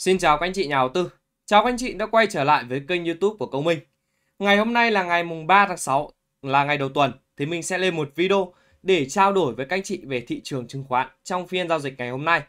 Xin chào các anh chị nhà đầu tư. Chào các anh chị đã quay trở lại với kênh YouTube của Công Minh. Ngày hôm nay là ngày mùng 3 tháng 6 là ngày đầu tuần thì mình sẽ lên một video để trao đổi với các anh chị về thị trường chứng khoán trong phiên giao dịch ngày hôm nay.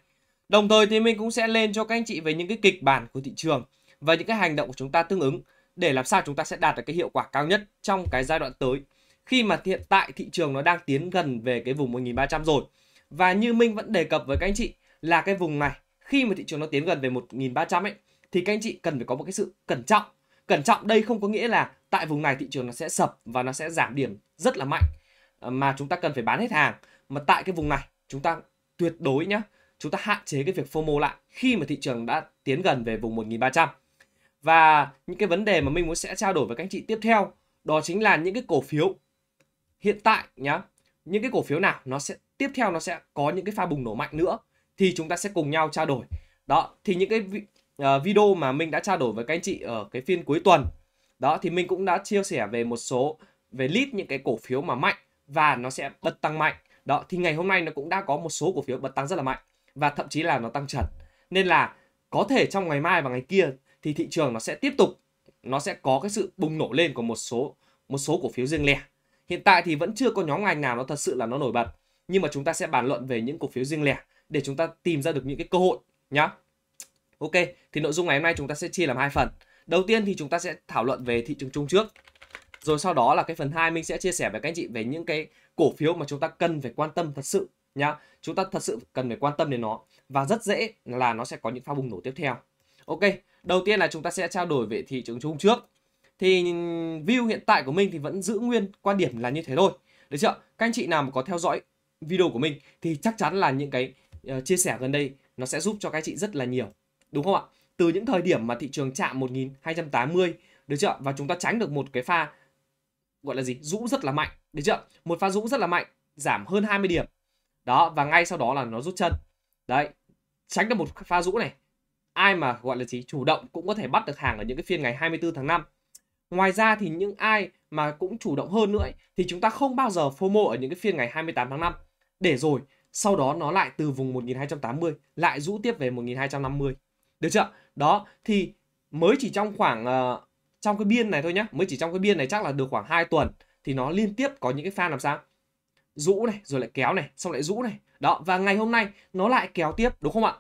Đồng thời thì mình cũng sẽ lên cho các anh chị về những cái kịch bản của thị trường và những cái hành động của chúng ta tương ứng để làm sao chúng ta sẽ đạt được cái hiệu quả cao nhất trong cái giai đoạn tới. Khi mà hiện tại thị trường nó đang tiến gần về cái vùng 1300 rồi. Và như Minh vẫn đề cập với các anh chị là cái vùng này khi mà thị trường nó tiến gần về 1300 ấy thì các anh chị cần phải có một cái sự cẩn trọng. Cẩn trọng đây không có nghĩa là tại vùng này thị trường nó sẽ sập và nó sẽ giảm điểm rất là mạnh mà chúng ta cần phải bán hết hàng, mà tại cái vùng này chúng ta tuyệt đối nhá, chúng ta hạn chế cái việc FOMO lại khi mà thị trường đã tiến gần về vùng 1300. Và những cái vấn đề mà mình muốn sẽ trao đổi với các anh chị tiếp theo đó chính là những cái cổ phiếu hiện tại nhá, những cái cổ phiếu nào nó sẽ tiếp theo nó sẽ có những cái pha bùng nổ mạnh nữa thì chúng ta sẽ cùng nhau trao đổi. Đó, thì những cái video mà mình đã trao đổi với các anh chị ở cái phiên cuối tuần đó thì mình cũng đã chia sẻ về một số về list những cái cổ phiếu mà mạnh và nó sẽ bật tăng mạnh. Đó, thì ngày hôm nay nó cũng đã có một số cổ phiếu bật tăng rất là mạnh và thậm chí là nó tăng trần. Nên là có thể trong ngày mai và ngày kia thì thị trường nó sẽ tiếp tục, nó sẽ có cái sự bùng nổ lên của một số cổ phiếu riêng lẻ. Hiện tại thì vẫn chưa có nhóm ngành nào nó thật sự là nó nổi bật, nhưng mà chúng ta sẽ bàn luận về những cổ phiếu riêng lẻ để chúng ta tìm ra được những cái cơ hội nhá. Ok, thì nội dung ngày hôm nay chúng ta sẽ chia làm hai phần. Đầu tiên thì chúng ta sẽ thảo luận về thị trường chung trước. Rồi sau đó là cái phần 2 mình sẽ chia sẻ với các anh chị về những cái cổ phiếu mà chúng ta cần phải quan tâm thật sự nhá. Chúng ta thật sự cần phải quan tâm đến nó và rất dễ là nó sẽ có những pha bùng nổ tiếp theo. Ok, đầu tiên là chúng ta sẽ trao đổi về thị trường chung trước. Thì view hiện tại của mình thì vẫn giữ nguyên, quan điểm là như thế thôi. Được chưa? Các anh chị nào mà có theo dõi video của mình thì chắc chắn là những cái chia sẻ gần đây nó sẽ giúp cho các anh chị rất là nhiều, đúng không ạ? Từ những thời điểm mà thị trường chạm 1280, được chưa? Và chúng ta tránh được một cái pha gọi là gì? Rũ rất là mạnh, được chưa? Một pha rũ rất là mạnh, giảm hơn 20 điểm. Đó, và ngay sau đó là nó rút chân. Đấy, tránh được một pha rũ này. Ai mà gọi là gì? Chủ động cũng có thể bắt được hàng ở những cái phiên ngày 24 tháng 5. Ngoài ra thì những ai mà cũng chủ động hơn nữa ấy, thì chúng ta không bao giờ FOMO ở những cái phiên ngày 28 tháng 5. Để rồi sau đó nó lại từ vùng 1280 lại rũ tiếp về 1250. Được chưa? Đó thì mới chỉ trong khoảng trong cái biên này thôi nhá, mới chỉ trong cái biên này chắc là được khoảng 2 tuần thì nó liên tiếp có những cái pha làm sao? Rũ này, rồi lại kéo này, xong lại rũ này. Đó, và ngày hôm nay nó lại kéo tiếp, đúng không ạ?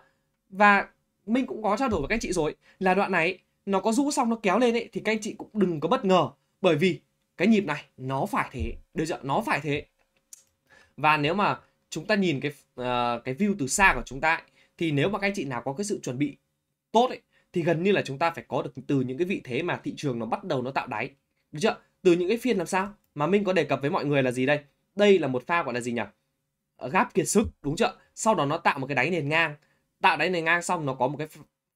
Và mình cũng có trao đổi với các anh chị rồi là đoạn này nó có rũ xong nó kéo lên ấy thì các anh chị cũng đừng có bất ngờ, bởi vì cái nhịp này nó phải thế, được chưa? Nó phải thế. Và nếu mà chúng ta nhìn cái view từ xa của chúng ta ấy, thì nếu mà các anh chị nào có cái sự chuẩn bị tốt ấy, thì gần như là chúng ta phải có được từ những cái vị thế mà thị trường nó bắt đầu nó tạo đáy, được chưa? Từ những cái phiên làm sao mà mình có đề cập với mọi người là gì đây? Đây là một pha gọi là gì nhỉ? Gáp kiệt sức, đúng chưa? Sau đó nó tạo một cái đáy nền ngang, tạo đáy nền ngang xong nó có một cái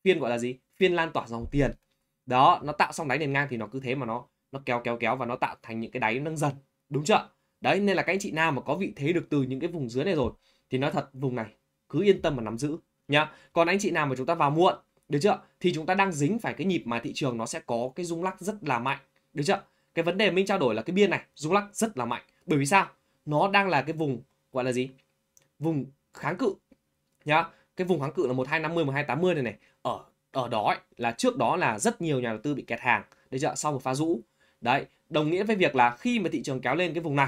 phiên gọi là gì? Phiên lan tỏa dòng tiền. Đó, nó tạo xong đáy nền ngang thì nó cứ thế mà nó kéo và nó tạo thành những cái đáy nâng dần, đúng chưa? Đấy, nên là các anh chị nào mà có vị thế được từ những cái vùng dưới này rồi thì nói thật vùng này cứ yên tâm mà nắm giữ nhá. Còn anh chị nào mà chúng ta vào muộn, được chưa? Thì chúng ta đang dính phải cái nhịp mà thị trường nó sẽ có cái rung lắc rất là mạnh, được chưa? Cái vấn đề mình trao đổi là cái biên này rung lắc rất là mạnh. Bởi vì sao? Nó đang là cái vùng gọi là gì? Vùng kháng cự nhá. Cái vùng kháng cự là 1250, 1280 này này. Ở đó ấy, là trước đó là rất nhiều nhà đầu tư bị kẹt hàng, được chưa? Sau một pha rũ. Đấy, đồng nghĩa với việc là khi mà thị trường kéo lên cái vùng này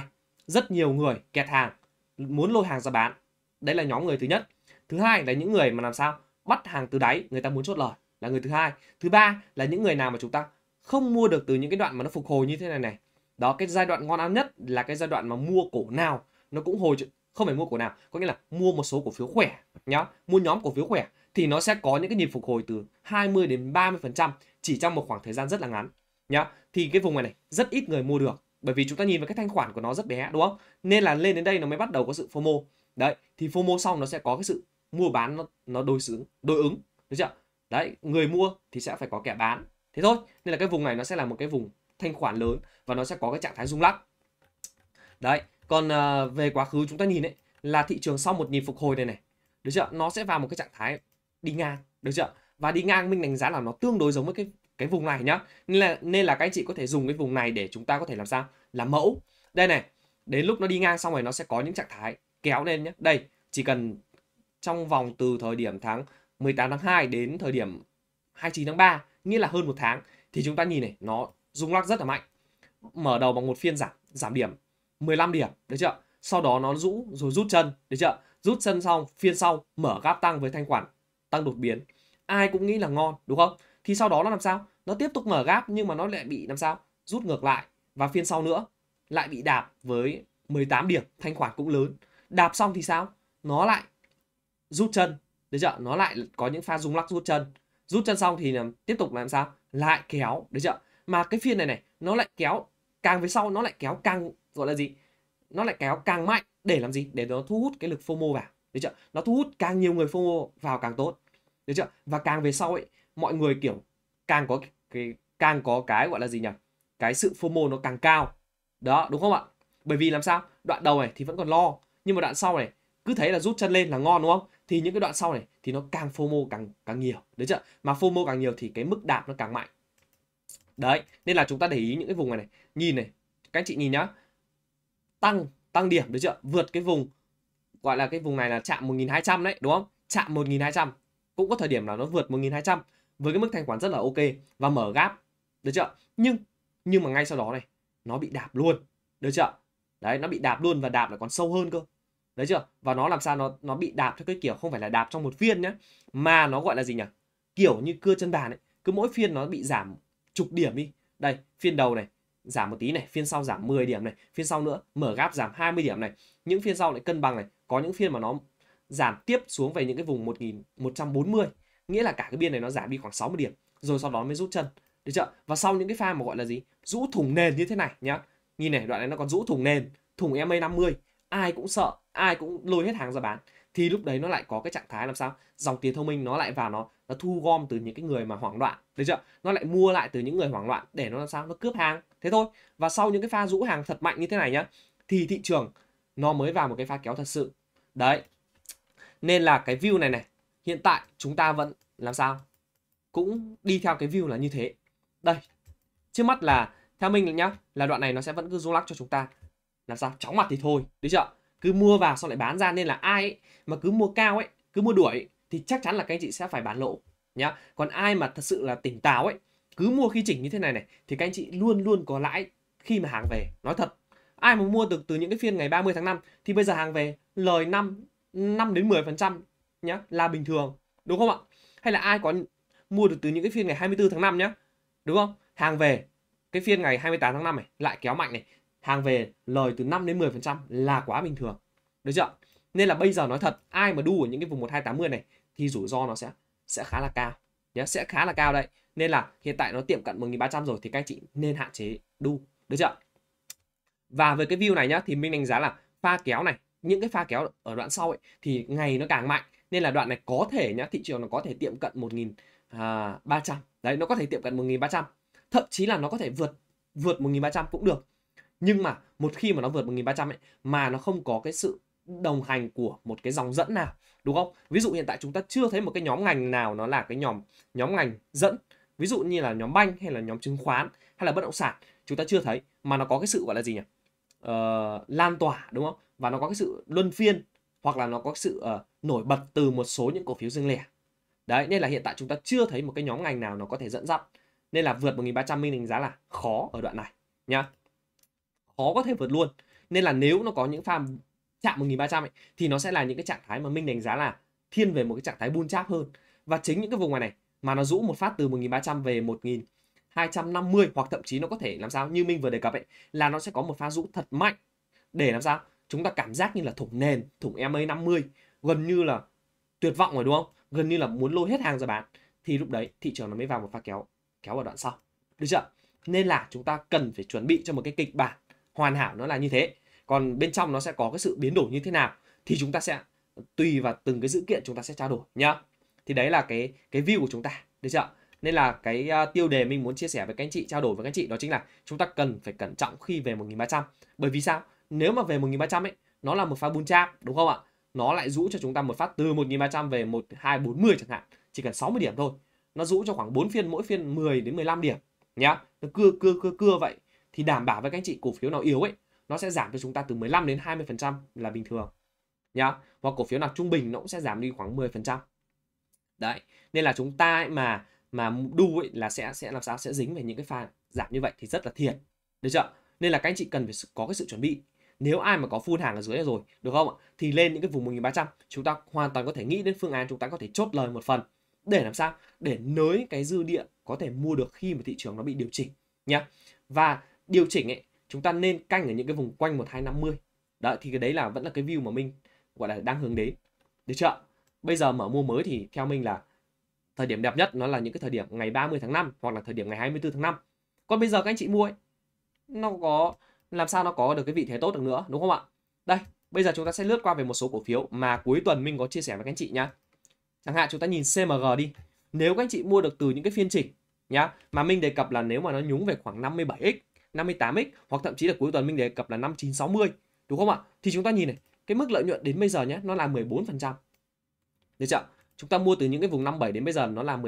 rất nhiều người kẹt hàng muốn lôi hàng ra bán. Đấy là nhóm người thứ nhất. Thứ hai là những người mà làm sao bắt hàng từ đáy, người ta muốn chốt lời, là người thứ hai. Thứ ba là những người nào mà chúng ta không mua được từ những cái đoạn mà nó phục hồi như thế này này. Đó, cái giai đoạn ngon ăn nhất là cái giai đoạn mà mua cổ nào nó cũng hồi, không phải mua cổ nào, có nghĩa là mua một số cổ phiếu khỏe nhá, mua nhóm cổ phiếu khỏe thì nó sẽ có những cái nhịp phục hồi từ 20 đến 30% chỉ trong một khoảng thời gian rất là ngắn nhá. Thì cái vùng này này rất ít người mua được. Bởi vì chúng ta nhìn vào cái thanh khoản của nó rất bé, đúng không? Nên là lên đến đây nó mới bắt đầu có sự FOMO. Đấy, thì FOMO xong nó sẽ có cái sự mua bán nó đối ứng, được chưa? Đấy, người mua thì sẽ phải có kẻ bán. Thế thôi. Nên là cái vùng này nó sẽ là một cái vùng thanh khoản lớn và nó sẽ có cái trạng thái rung lắc. Đấy, còn về quá khứ chúng ta nhìn ấy là thị trường sau một nhịp phục hồi này này, được chưa? Nó sẽ vào một cái trạng thái đi ngang, được chưa? Và đi ngang mình đánh giá là nó tương đối giống với cái vùng này nhá. Nên là các anh chị có thể dùng cái vùng này để chúng ta có thể làm sao? Làm mẫu. Đây này, đến lúc nó đi ngang xong rồi nó sẽ có những trạng thái kéo lên nhá. Đây, chỉ cần trong vòng từ thời điểm tháng 18 tháng 2 đến thời điểm 29 tháng 3, nghĩa là hơn một tháng, thì chúng ta nhìn này, nó rung lắc rất là mạnh. Mở đầu bằng một phiên giảm điểm 15 điểm, được chưa? Sau đó nó rũ rồi rút chân, được chưa? Rút chân xong, phiên sau mở gáp tăng với thanh quản tăng đột biến. Ai cũng nghĩ là ngon, đúng không? Thì sau đó nó làm sao? Nó tiếp tục mở gáp nhưng mà nó lại bị làm sao? Rút ngược lại, và phiên sau nữa lại bị đạp với 18 điểm, thanh khoản cũng lớn. Đạp xong thì sao? Nó lại rút chân, được chưa? Nó lại có những pha rung lắc rút chân. Rút chân xong thì tiếp tục làm sao? Lại kéo, được chưa? Mà cái phiên này này, nó lại kéo càng về sau, nó lại kéo càng gọi là gì? Nó lại kéo càng mạnh để làm gì? Để nó thu hút cái lực FOMO vào, được chưa? Nó thu hút càng nhiều người FOMO vào càng tốt, được chưa? Và càng về sau ấy, mọi người kiểu càng có cái gọi là gì nhỉ? Cái sự FOMO nó càng cao. Đó, đúng không ạ? Bởi vì làm sao? Đoạn đầu này thì vẫn còn lo, nhưng mà đoạn sau này cứ thấy là rút chân lên là ngon, đúng không? Thì những cái đoạn sau này thì nó càng FOMO càng nhiều, được chưa? Mà FOMO càng nhiều thì cái mức đạp nó càng mạnh. Đấy, nên là chúng ta để ý những cái vùng này này, nhìn này, các anh chị nhìn nhá. Tăng điểm, được chưa? Vượt cái vùng gọi là cái vùng này là chạm 1200 đấy, đúng không? Chạm 1200, cũng có thời điểm là nó vượt 1200 với cái mức thanh khoản rất là ok và mở gáp, được chưa? Nhưng mà ngay sau đó này, nó bị đạp luôn, được chưa? Đấy, nó bị đạp luôn, và đạp lại còn sâu hơn cơ. Đấy chưa? Và nó làm sao, nó bị đạp theo cái kiểu không phải là đạp trong một phiên nhá, mà nó gọi là gì nhỉ? Kiểu như cưa chân bàn ấy, cứ mỗi phiên nó bị giảm chục điểm đi. Đây, phiên đầu này giảm một tí này, phiên sau giảm 10 điểm này, phiên sau nữa mở gáp giảm 20 điểm này. Những phiên sau lại cân bằng này, có những phiên mà nó giảm tiếp xuống về những cái vùng 1140, nghĩa là cả cái biên này nó giảm đi khoảng 60 điểm, rồi sau đó mới rút chân, được chưa? Và sau những cái pha mà gọi là gì? Rũ thủng nền như thế này nhá. Nhìn này, đoạn này nó còn rũ thủng nền, thủng MA50, ai cũng sợ, ai cũng lôi hết hàng ra bán. Thì lúc đấy nó lại có cái trạng thái làm sao? Dòng tiền thông minh nó lại vào, nó thu gom từ những cái người mà hoảng loạn, được chưa? Nó lại mua lại từ những người hoảng loạn để nó làm sao? Nó cướp hàng, thế thôi. Và sau những cái pha rũ hàng thật mạnh như thế này nhá, thì thị trường nó mới vào một cái pha kéo thật sự. Đấy. Nên là cái view này này, hiện tại chúng ta vẫn làm sao? Cũng đi theo cái view là như thế. Đây. Trước mắt là theo mình nhá, là đoạn này nó sẽ vẫn cứ rung lắc cho chúng ta. Làm sao? Chóng mặt thì thôi, được chưa? Cứ mua vào xong lại bán ra, nên là ai ấy, mà cứ mua cao ấy, cứ mua đuổi ấy, thì chắc chắn là các anh chị sẽ phải bán lỗ nhá. Còn ai mà thật sự là tỉnh táo ấy, cứ mua khi chỉnh như thế này này, thì các anh chị luôn luôn có lãi khi mà hàng về. Nói thật, ai mà mua từ những cái phiên ngày 30 tháng 5 thì bây giờ hàng về lời 5 đến 10% nhá, là bình thường, đúng không ạ? Hay là ai có mua được từ những cái phiên ngày 24 tháng 5 nhá, đúng không? Hàng về cái phiên ngày 28 tháng 5 này lại kéo mạnh này, hàng về lời từ 5 đến 10% là quá bình thường, được chưa? Nên là bây giờ nói thật, ai mà đu ở những cái vùng 1280 này thì rủi ro nó sẽ khá là cao nhá, sẽ khá là cao đấy. Nên là hiện tại nó tiệm cận 1300 rồi thì các anh chị nên hạn chế đu, được chưa? Và với cái view này nhá, thì mình đánh giá là pha kéo này, những cái pha kéo ở đoạn sau ấy thì ngày nó càng mạnh, nên là đoạn này có thể nhá, thị trường nó có thể tiệm cận 1300. Đấy, nó có thể tiệm cận 1300, thậm chí là nó có thể vượt 1300 cũng được. Nhưng mà một khi mà nó vượt 1300 ấy, mà nó không có cái sự đồng hành của một cái dòng dẫn nào, đúng không? Ví dụ hiện tại chúng ta chưa thấy một cái nhóm ngành nào nó là cái nhóm ngành dẫn. Ví dụ như là nhóm banh hay là nhóm chứng khoán hay là bất động sản, chúng ta chưa thấy mà nó có cái sự gọi là gì nhỉ? Lan tỏa, đúng không? Và nó có cái sự luân phiên, hoặc là nó có cái sự nổi bật từ một số những cổ phiếu riêng lẻ. Đấy, nên là hiện tại chúng ta chưa thấy một cái nhóm ngành nào nó có thể dẫn dắt. Nên là vượt 1300 mình đánh giá là khó ở đoạn này nhá. Khó có thể vượt luôn. Nên là nếu nó có những pha chạm 1300 ấy, thì nó sẽ là những cái trạng thái mà mình đánh giá là thiên về một cái trạng thái bull trap hơn. Và chính những cái vùng này mà nó rũ một phát từ 1300 về 1250, hoặc thậm chí nó có thể làm sao như mình vừa đề cập ấy, là nó sẽ có một pha rũ thật mạnh để làm sao chúng ta cảm giác như là thủng nền, thủng MA50, gần như là tuyệt vọng rồi, đúng không? Gần như là muốn lôi hết hàng ra bán, thì lúc đấy thị trường nó mới vào một pha kéo ở đoạn sau, được chưa? Nên là chúng ta cần phải chuẩn bị cho một cái kịch bản hoàn hảo, nó là như thế. Còn bên trong nó sẽ có cái sự biến đổi như thế nào thì chúng ta sẽ tùy vào từng cái dữ kiện chúng ta sẽ trao đổi nhá. Thì đấy là cái view của chúng ta, được chưa? Nên là cái tiêu đề mình muốn chia sẻ với các anh chị, trao đổi với các anh chị, đó chính là chúng ta cần phải cẩn trọng khi về 1300. Bởi vì sao? Nếu mà về 1300 ấy, nó là một pha bull trap, đúng không ạ? Nó lại rũ cho chúng ta một phát từ 1300 về 1240 chẳng hạn, chỉ cần 60 điểm thôi. Nó rũ cho khoảng 4 phiên, mỗi phiên 10 đến 15 điểm nhá. Nó cưa vậy thì đảm bảo với các anh chị, cổ phiếu nào yếu ấy, nó sẽ giảm cho chúng ta từ 15 đến 20% là bình thường nhá. Hoặc cổ phiếu nào trung bình nó cũng sẽ giảm đi khoảng 10%. Đấy, nên là chúng ta ấy mà mà đu ấy là sẽ làm sao sẽ dính về những cái pha giảm như vậy thì rất là thiệt, được chưa? Nên là các anh chị cần phải có cái sự chuẩn bị. Nếu ai mà có full hàng ở dưới rồi, được không ạ, thì lên những cái vùng 1300 chúng ta hoàn toàn có thể nghĩ đến phương án chúng ta có thể chốt lời một phần để làm sao để nới cái dư địa có thể mua được khi mà thị trường nó bị điều chỉnh nhá. Và điều chỉnh ấy, chúng ta nên canh ở những cái vùng quanh 1250. Đấy, thì cái đấy là vẫn là cái view mà mình gọi là đang hướng đến, được chưa? Bây giờ mở mua mới thì theo mình là thời điểm đẹp nhất nó là những cái thời điểm ngày 30 tháng 5 hoặc là thời điểm ngày 24 tháng 5. Còn bây giờ các anh chị mua ấy, nó có làm sao nó có được cái vị thế tốt được nữa, đúng không ạ? Đây, bây giờ chúng ta sẽ lướt qua về một số cổ phiếu mà cuối tuần mình có chia sẻ với các anh chị nhá. Chẳng hạn chúng ta nhìn CMG đi. Nếu các anh chị mua được từ những cái phiên chỉnh nhá, mà mình đề cập là nếu mà nó nhúng về khoảng 57x, 58x hoặc thậm chí là cuối tuần mình đề cập là 5960, đúng không ạ? Thì chúng ta nhìn này, cái mức lợi nhuận đến bây giờ nhé, nó là 14%. Được chưa? Chúng ta mua từ những cái vùng 57 đến bây giờ nó là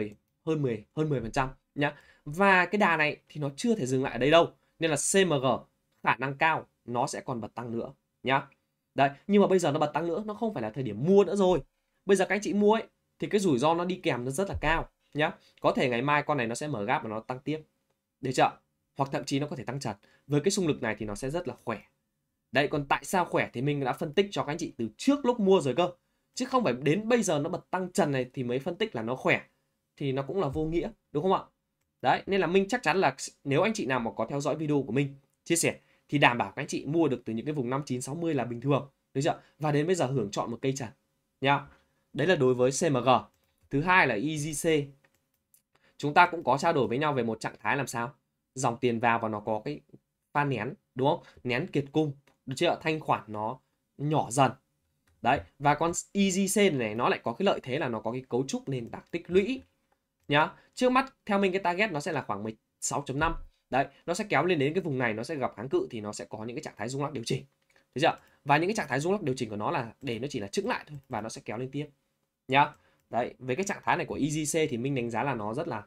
hơn 10% nhá. Và cái đà này thì nó chưa thể dừng lại ở đây đâu. Nên là CMG khả năng cao nó sẽ còn bật tăng nữa nhá. Đấy, nhưng mà bây giờ nó bật tăng nữa, nó không phải là thời điểm mua nữa rồi. Bây giờ các anh chị mua ấy thì cái rủi ro nó đi kèm nó rất là cao nhá. Có thể ngày mai con này nó sẽ mở gap và nó tăng tiếp. Được chưa? Hoặc thậm chí nó có thể tăng trần. Với cái xung lực này thì nó sẽ rất là khỏe. Đấy, còn tại sao khỏe thì mình đã phân tích cho các anh chị từ trước lúc mua rồi cơ. Chứ không phải đến bây giờ nó bật tăng trần này thì mới phân tích là nó khỏe. Thì nó cũng là vô nghĩa, đúng không ạ? Đấy, nên là mình chắc chắn là nếu anh chị nào mà có theo dõi video của mình chia sẻ thì đảm bảo các anh chị mua được từ những cái vùng 5960 là bình thường, được chưa? Và đến bây giờ hưởng chọn một cây trần nhá. Đấy là đối với CMG. Thứ hai là EZC. Chúng ta cũng có trao đổi với nhau về một trạng thái làm sao dòng tiền vào và nó có cái pha nén, đúng không? Nén kiệt cung, được chưa? Thanh khoản nó nhỏ dần. Đấy, và con EZC này nó lại có cái lợi thế là nó có cái cấu trúc nền tảng tích lũy nhá. Trước mắt theo mình cái target nó sẽ là khoảng 16.5. Đấy, nó sẽ kéo lên đến cái vùng này, nó sẽ gặp kháng cự thì nó sẽ có những cái trạng thái rung lắc điều chỉnh. Được chưa? Và những cái trạng thái rung lắc điều chỉnh của nó là để nó chỉ là chững lại thôi và nó sẽ kéo lên tiếp nhá. Đấy, với cái trạng thái này của EZC thì mình đánh giá là nó rất là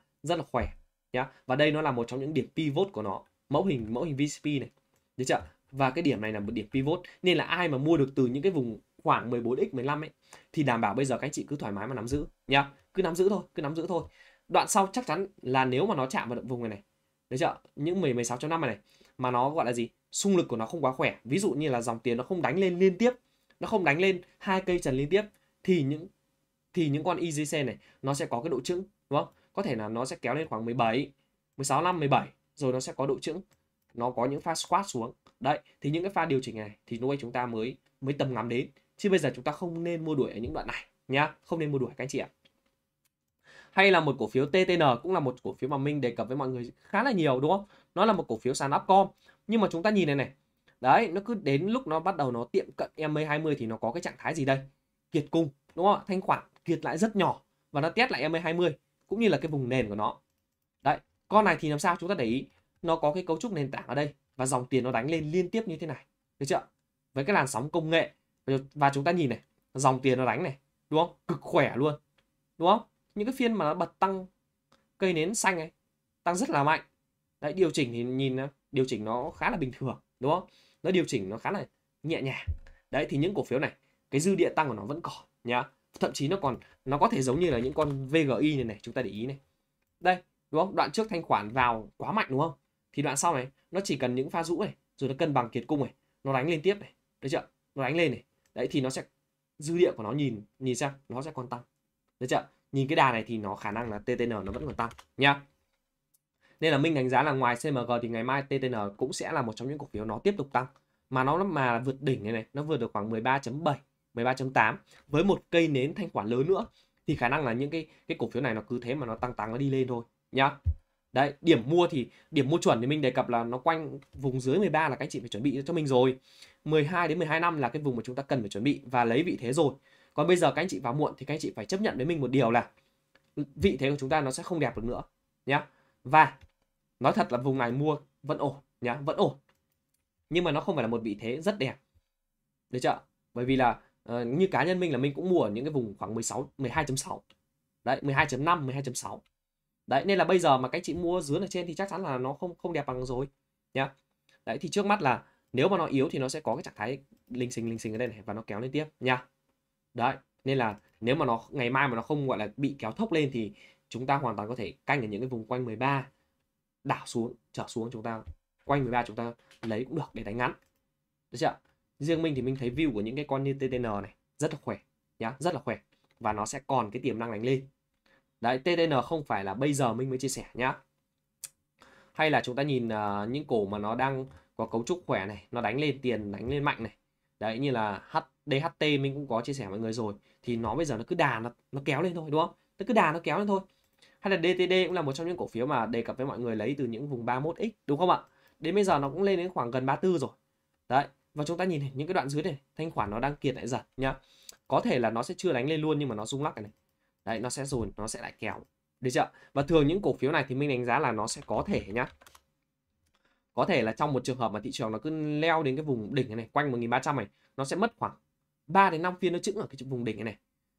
khỏe nhá. Và đây nó là một trong những điểm pivot của nó, mẫu hình VCP này. Được chưa? Và cái điểm này là một điểm pivot nên là ai mà mua được từ những cái vùng khoảng 14x 15 ấy thì đảm bảo bây giờ các anh chị cứ thoải mái mà nắm giữ nhá. Cứ nắm giữ thôi. Đoạn sau chắc chắn là nếu mà nó chạm vào vùng này này, được chưa? Những 16.5 này mà nó gọi là gì? Xung lực của nó không quá khỏe. Ví dụ như là dòng tiền nó không đánh lên liên tiếp, nó không đánh lên hai cây trần liên tiếp thì những con EZC này nó sẽ có cái độ chững, đúng không? Có thể là nó sẽ kéo lên khoảng 17, 16.5, 17 rồi nó sẽ có độ chững. Nó có những pha squat xuống. Đấy, thì những cái pha điều chỉnh này thì lúc ấy chúng ta mới tầm ngắm đến. Chứ bây giờ chúng ta không nên mua đuổi ở những đoạn này nhá, không nên mua đuổi các anh chị ạ. Hay là một cổ phiếu TTN, cũng là một cổ phiếu mà mình đề cập với mọi người khá là nhiều, đúng không? Nó là một cổ phiếu sàn upcom. Nhưng mà chúng ta nhìn này này. Đấy, nó cứ đến lúc nó bắt đầu nó tiệm cận MA20 thì nó có cái trạng thái gì đây? Kiệt cung, đúng không ạ? Thanh khoản kiệt lại rất nhỏ và nó test lại MA20 cũng như là cái vùng nền của nó. Đấy, con này thì làm sao chúng ta để ý nó có cái cấu trúc nền tảng ở đây và dòng tiền nó đánh lên liên tiếp như thế này, được chưa? Với cái làn sóng công nghệ và chúng ta nhìn này, dòng tiền nó đánh này, đúng không? Cực khỏe luôn, đúng không? Những cái phiên mà nó bật tăng cây nến xanh ấy, tăng rất là mạnh. Đấy, điều chỉnh thì nhìn điều chỉnh nó khá là bình thường, đúng không? Nó điều chỉnh nó khá là nhẹ nhàng. Đấy, thì những cổ phiếu này cái dư địa tăng của nó vẫn còn nhá. Thậm chí nó có thể giống như là những con VGI này, chúng ta để ý này. Đây, đúng không? Đoạn trước thanh khoản vào quá mạnh, đúng không? Thì đoạn sau này nó chỉ cần những pha rũ này rồi nó cân bằng kiệt cung này, nó đánh lên tiếp này, được chưa? Nó đánh lên này. Đấy thì nó sẽ dư địa của nó nhìn xem nó sẽ còn tăng. Được chưa? Nhìn cái đà này thì nó khả năng là TTN nó vẫn còn tăng nhá. Nên là mình đánh giá là ngoài CMG thì ngày mai TTN cũng sẽ là một trong những cổ phiếu nó tiếp tục tăng mà nó vượt đỉnh này, nó vượt được khoảng 13.7, 13.8 với một cây nến thanh khoản lớn nữa thì khả năng là những cái cổ phiếu này nó cứ thế mà nó tăng nó đi lên thôi nhá. Đấy, điểm mua chuẩn thì mình đề cập là nó quanh vùng dưới 13 là các anh chị phải chuẩn bị cho mình rồi. 12 đến 12 năm là cái vùng mà chúng ta cần phải chuẩn bị và lấy vị thế rồi. Còn bây giờ các anh chị vào muộn thì các anh chị phải chấp nhận với mình một điều là vị thế của chúng ta nó sẽ không đẹp được nữa nhá. Và nói thật là vùng này mua vẫn ổn nhá, vẫn ổn. Nhưng mà nó không phải là một vị thế rất đẹp. Được chưa? Bởi vì là như cá nhân mình là mình cũng mua ở những cái vùng khoảng 16, 12.6. Đấy, 12.5, 12.6. Đấy, nên là bây giờ mà các anh chị mua dưới ở trên thì chắc chắn là nó không đẹp bằng rồi nhá. Đấy, thì trước mắt là nếu mà nó yếu thì nó sẽ có cái trạng thái lình xình ở đây này và nó kéo lên tiếp nhá. Đấy, nên là nếu mà ngày mai mà nó không gọi là bị kéo thốc lên thì chúng ta hoàn toàn có thể canh ở những cái vùng quanh 13, đảo xuống, trở xuống, chúng ta quanh 13 chúng ta lấy cũng được để đánh ngắn. Được chưa? Riêng mình thì mình thấy view của những cái con như TTN này rất là khỏe nhá, rất là khỏe, và nó sẽ còn cái tiềm năng đánh lên. Đấy, TTN không phải là bây giờ mình mới chia sẻ nhá. Hay là chúng ta nhìn những cổ mà nó đang có cấu trúc khỏe này, nó đánh lên tiền, đánh lên mạnh này. Đấy, như là DHT mình cũng có chia sẻ mọi người rồi, thì nó bây giờ nó cứ đà nó kéo lên thôi, đúng không? Nó cứ đà nó kéo lên thôi. Hay là DTD cũng là một trong những cổ phiếu mà đề cập với mọi người lấy từ những vùng 31x, đúng không ạ? Đến bây giờ nó cũng lên đến khoảng gần 34 rồi. Đấy, và chúng ta nhìn những cái đoạn dưới này, thanh khoản nó đang kiệt lại dần nhá. Có thể là nó sẽ chưa đánh lên luôn nhưng mà nó rung lắc này. Đấy, nó sẽ rồi, nó sẽ lại kéo. Được chưa? Và thường những cổ phiếu này thì mình đánh giá là nó sẽ có thể nhá. Có thể là trong một trường hợp mà thị trường nó cứ leo đến cái vùng đỉnh này, quanh 1300 này, nó sẽ mất khoảng 3 đến 5 phiên nó chững ở cái vùng đỉnh này.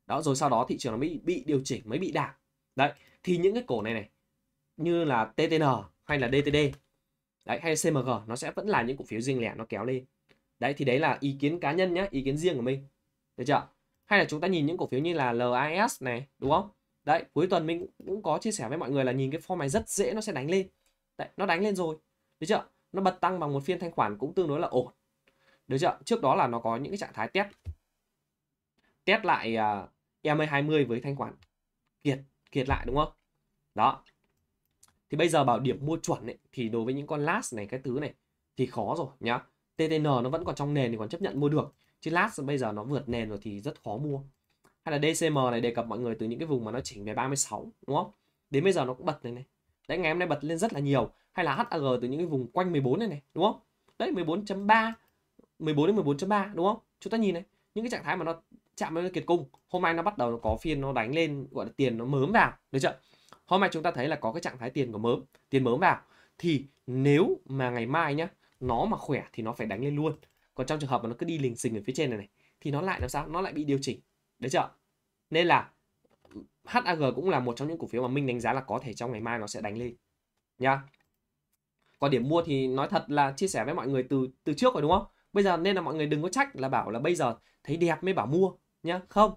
Đó, rồi sau đó thị trường nó mới bị điều chỉnh, mới bị đảo. Đấy, thì những cái cổ này này như là TTN hay là DTD, đấy, hay CMG, nó sẽ vẫn là những cổ phiếu riêng lẻ nó kéo lên. Đấy, thì đấy là ý kiến cá nhân nhá, ý kiến riêng của mình. Được chưa? Hay là chúng ta nhìn những cổ phiếu như là LIS này, đúng không? Đấy, cuối tuần mình cũng có chia sẻ với mọi người là nhìn cái form này rất dễ nó sẽ đánh lên. Đấy, nó đánh lên rồi. Được chưa? Nó bật tăng bằng một phiên thanh khoản cũng tương đối là ổn. Được chưa? Trước đó là nó có những cái trạng thái test lại EMA 20 với thanh khoản kiệt lại, đúng không? Đó. Thì bây giờ bảo điểm mua chuẩn ấy, thì đối với những con LAS này, cái thứ này thì khó rồi nhá. TTN nó vẫn còn trong nền thì còn chấp nhận mua được. Chứ LAS bây giờ nó vượt nền rồi thì rất khó mua. Hay là DCM này đề cập mọi người từ những cái vùng mà nó chỉnh về 36, đúng không? Đến bây giờ nó cũng bật này này. Đấy, ngày hôm nay bật lên rất là nhiều. Hay là HAG từ những cái vùng quanh 14 này này, đúng không? Đấy, 14.3, 14 đến 14.3, đúng không? Chúng ta nhìn này, những cái trạng thái mà nó chạm đến kiệt cung. Hôm nay nó bắt đầu nó có phiên nó đánh lên, gọi là tiền nó mớm vào, được chưa? Hôm nay chúng ta thấy là có cái trạng thái tiền của mớm, tiền mớm vào. Thì nếu mà ngày mai nhá, nó mà khỏe thì nó phải đánh lên luôn. Còn trong trường hợp mà nó cứ đi lình xình ở phía trên này này thì nó lại làm sao? Nó lại bị điều chỉnh. Đấy chưa? Nên là HAG cũng là một trong những cổ phiếu mà mình đánh giá là có thể trong ngày mai nó sẽ đánh lên nhá. Còn điểm mua thì nói thật là chia sẻ với mọi người từ trước rồi, đúng không? Bây giờ nên là mọi người đừng có trách là bảo là bây giờ thấy đẹp mới bảo mua nhá. Không.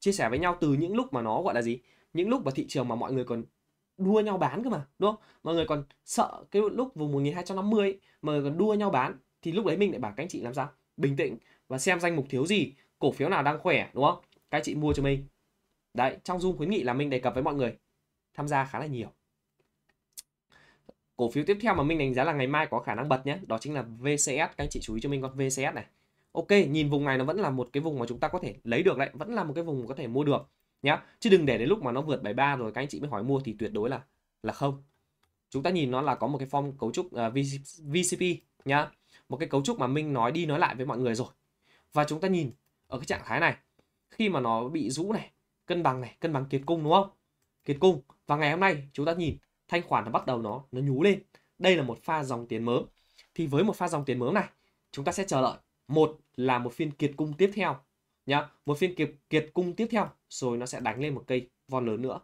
Chia sẻ với nhau từ những lúc mà nó gọi là gì? Những lúc mà thị trường mà mọi người còn đua nhau bán cơ mà, đúng không? Mọi người còn sợ cái lúc vùng 1250 ấy, mọi người còn đua nhau bán thì lúc đấy mình lại bảo các anh chị làm sao? Bình tĩnh và xem danh mục thiếu gì, cổ phiếu nào đang khỏe, đúng không? Các anh chị mua cho mình. Đấy, trong Zoom khuyến nghị là mình đề cập với mọi người tham gia khá là nhiều. Cổ phiếu tiếp theo mà mình đánh giá là ngày mai có khả năng bật nhé, đó chính là VCS. Các anh chị chú ý cho mình con VCS này. Ok, nhìn vùng này nó vẫn là một cái vùng mà chúng ta có thể lấy được đấy, vẫn là một cái vùng có thể mua được nhá. Chứ đừng để đến lúc mà nó vượt 73 rồi các anh chị mới hỏi mua thì tuyệt đối là không. Chúng ta nhìn nó là có một cái form cấu trúc VCP nhá. Một cái cấu trúc mà mình nói đi nói lại với mọi người rồi. Và chúng ta nhìn ở cái trạng thái này, khi mà nó bị rũ này, cân bằng này, cân bằng kiệt cung, đúng không? Kiệt cung. Và ngày hôm nay chúng ta nhìn thanh khoản nó bắt đầu nó nhú lên. Đây là một pha dòng tiền mớm. Thì với một pha dòng tiền mớm này, chúng ta sẽ chờ đợi một phiên kiệt cung tiếp theo nhá, một phiên kiệt cung tiếp theo rồi nó sẽ đánh lên một cây von lớn nữa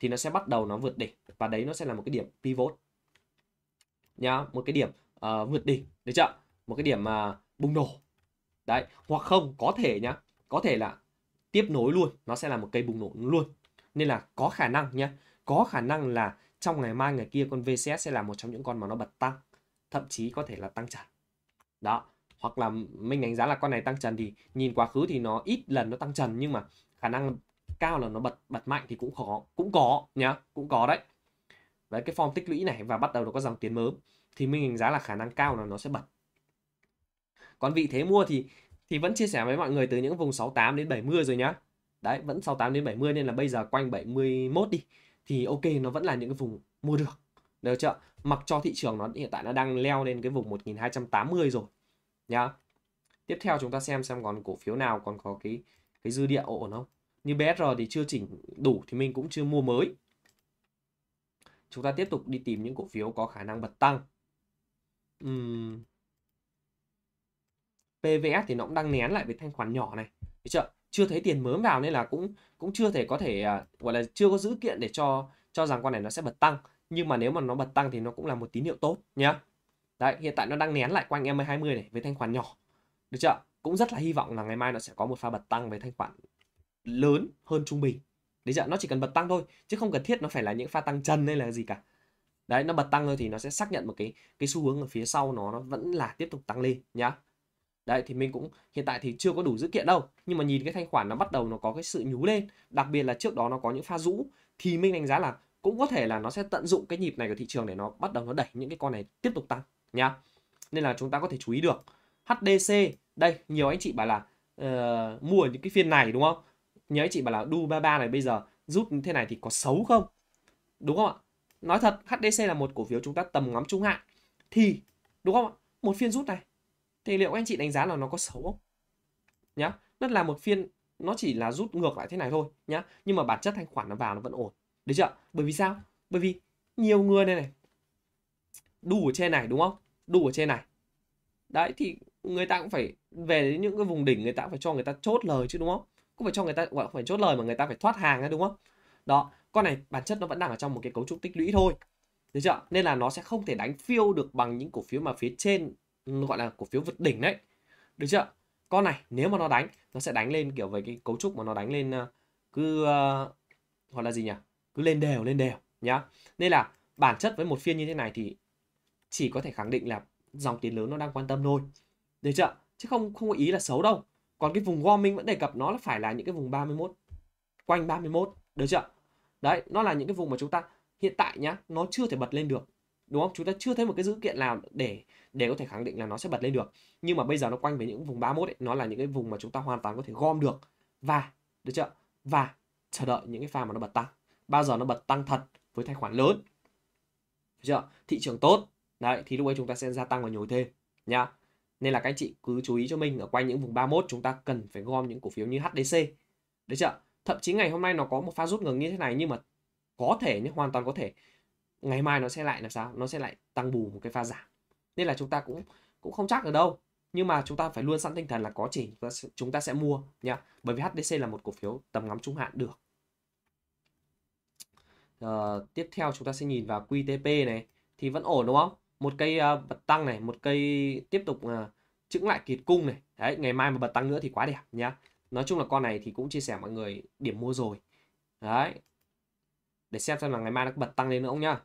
thì nó sẽ bắt đầu nó vượt đỉnh, và đấy nó sẽ là một cái điểm pivot nhá, một cái điểm vượt đỉnh, được chưa? Một cái điểm bùng nổ. Đấy, hoặc không có thể nhá, có thể là tiếp nối luôn, nó sẽ là một cây bùng nổ luôn. Nên là có khả năng nhá, có khả năng là trong ngày mai ngày kia con VCS sẽ là một trong những con mà nó bật tăng, thậm chí có thể là tăng trần. Đó, hoặc là mình đánh giá là con này tăng trần thì nhìn quá khứ thì nó ít lần nó tăng trần, nhưng mà khả năng cao là nó bật mạnh thì cũng khó, cũng có nhá, cũng có đấy. Đấy, cái form tích lũy này và bắt đầu nó có dòng tiền mới thì mình đánh giá là khả năng cao là nó sẽ bật. Còn vị thế mua thì vẫn chia sẻ với mọi người từ những vùng 68 đến 70 rồi nhá. Đấy, vẫn 68 đến 70 nên là bây giờ quanh 71 đi thì ok, nó vẫn là những cái vùng mua được. Được chưa? Mặc cho thị trường nó hiện tại nó đang leo lên cái vùng 1280 rồi nhá. Tiếp theo chúng ta xem còn cổ phiếu nào còn có cái dư địa ổn không? Như BSR thì chưa chỉnh đủ thì mình cũng chưa mua mới. Chúng ta tiếp tục đi tìm những cổ phiếu có khả năng bật tăng. PVS thì nó cũng đang nén lại với thanh khoản nhỏ này. Được chưa? Chưa thấy tiền mớm vào nên là cũng chưa thể có thể gọi là chưa có dữ kiện để cho rằng con này nó sẽ bật tăng, nhưng mà nếu mà nó bật tăng thì nó cũng là một tín hiệu tốt nhá. Đấy, hiện tại nó đang nén lại quanh EMA 20 này với thanh khoản nhỏ. Được chưa? Cũng rất là hy vọng là ngày mai nó sẽ có một pha bật tăng với thanh khoản lớn hơn trung bình. Đấy dạ, nó chỉ cần bật tăng thôi chứ không cần thiết nó phải là những pha tăng chân hay là gì cả. Đấy, nó bật tăng thôi thì nó sẽ xác nhận một cái xu hướng ở phía sau nó vẫn là tiếp tục tăng lên nhá. Đấy thì mình cũng hiện tại thì chưa có đủ dữ kiện đâu, nhưng mà nhìn cái thanh khoản nó bắt đầu nó có cái sự nhú lên, đặc biệt là trước đó nó có những pha rũ thì mình đánh giá là cũng có thể là nó sẽ tận dụng cái nhịp này của thị trường để nó bắt đầu nó đẩy những cái con này tiếp tục tăng nhá. Nên là chúng ta có thể chú ý được. HDC đây, nhiều anh chị bảo là mua những cái phiên này đúng không? Nhớ anh chị bảo là đu 33 này bây giờ rút như thế này thì có xấu không? Đúng không ạ? Nói thật, HDC là một cổ phiếu chúng ta tầm ngắm trung hạn thì đúng không ạ? Một phiên rút này thì liệu anh chị đánh giá là nó có xấu không? Nhá, rất là một phiên nó chỉ là rút ngược lại thế này thôi nhá, nhưng mà bản chất thanh khoản nó vào nó vẫn ổn. Đấy chưa? Bởi vì sao? Bởi vì nhiều người này này đu ở trên này đúng không? Đu ở trên này. Đấy thì người ta cũng phải về đến những cái vùng đỉnh, người ta cũng phải cho người ta chốt lời chứ đúng không? Cũng phải cho người ta gọi phải chốt lời mà người ta phải thoát hàng ấy, đúng không? Đó, con này bản chất nó vẫn đang ở trong một cái cấu trúc tích lũy thôi. Được chưa? Nên là nó sẽ không thể đánh phiêu được bằng những cổ phiếu mà phía trên gọi là cổ phiếu vượt đỉnh đấy. Được chưa? Con này nếu mà nó đánh, nó sẽ đánh lên kiểu về cái cấu trúc mà nó đánh lên cứ gọi là gì nhỉ? Cứ lên đều nhá. Nên là bản chất với một phiên như thế này thì chỉ có thể khẳng định là dòng tiền lớn nó đang quan tâm thôi. Được chưa? Chứ không có ý là xấu đâu. Còn cái vùng warming vẫn đề cập nó là phải là những cái vùng 31, quanh 31, được chưa? Đấy, nó là những cái vùng mà chúng ta hiện tại nhá, nó chưa thể bật lên được, đúng không? Chúng ta chưa thấy một cái dữ kiện nào để có thể khẳng định là nó sẽ bật lên được. Nhưng mà bây giờ nó quanh về những vùng 31 ấy, nó là những cái vùng mà chúng ta hoàn toàn có thể gom được và, được chưa? Và chờ đợi những cái pha mà nó bật tăng. Bao giờ nó bật tăng thật với thanh khoản lớn, được chưa? Thị trường tốt, đấy thì lúc ấy chúng ta sẽ gia tăng và nhồi thêm, nhá. Nên là các anh chị cứ chú ý cho mình ở quanh những vùng 31 chúng ta cần phải gom những cổ phiếu như HDC. Đấy chưa? Thậm chí ngày hôm nay nó có một pha rút ngừng như thế này nhưng mà có thể nhé, hoàn toàn có thể ngày mai nó sẽ lại làm sao? Nó sẽ lại tăng bù một cái pha giảm. Nên là chúng ta cũng không chắc được đâu. Nhưng mà chúng ta phải luôn sẵn tinh thần là có chỉ chúng ta sẽ mua nha. Bởi vì HDC là một cổ phiếu tầm ngắm trung hạn được. Tiếp theo chúng ta sẽ nhìn vào QTP này thì vẫn ổn đúng không? Một cây bật tăng này, một cây tiếp tục chững lại kiệt cung này. Đấy, ngày mai mà bật tăng nữa thì quá đẹp nhá. Nói chung là con này thì cũng chia sẻ mọi người điểm mua rồi. Đấy. Để xem là ngày mai nó bật tăng lên nữa không nhá.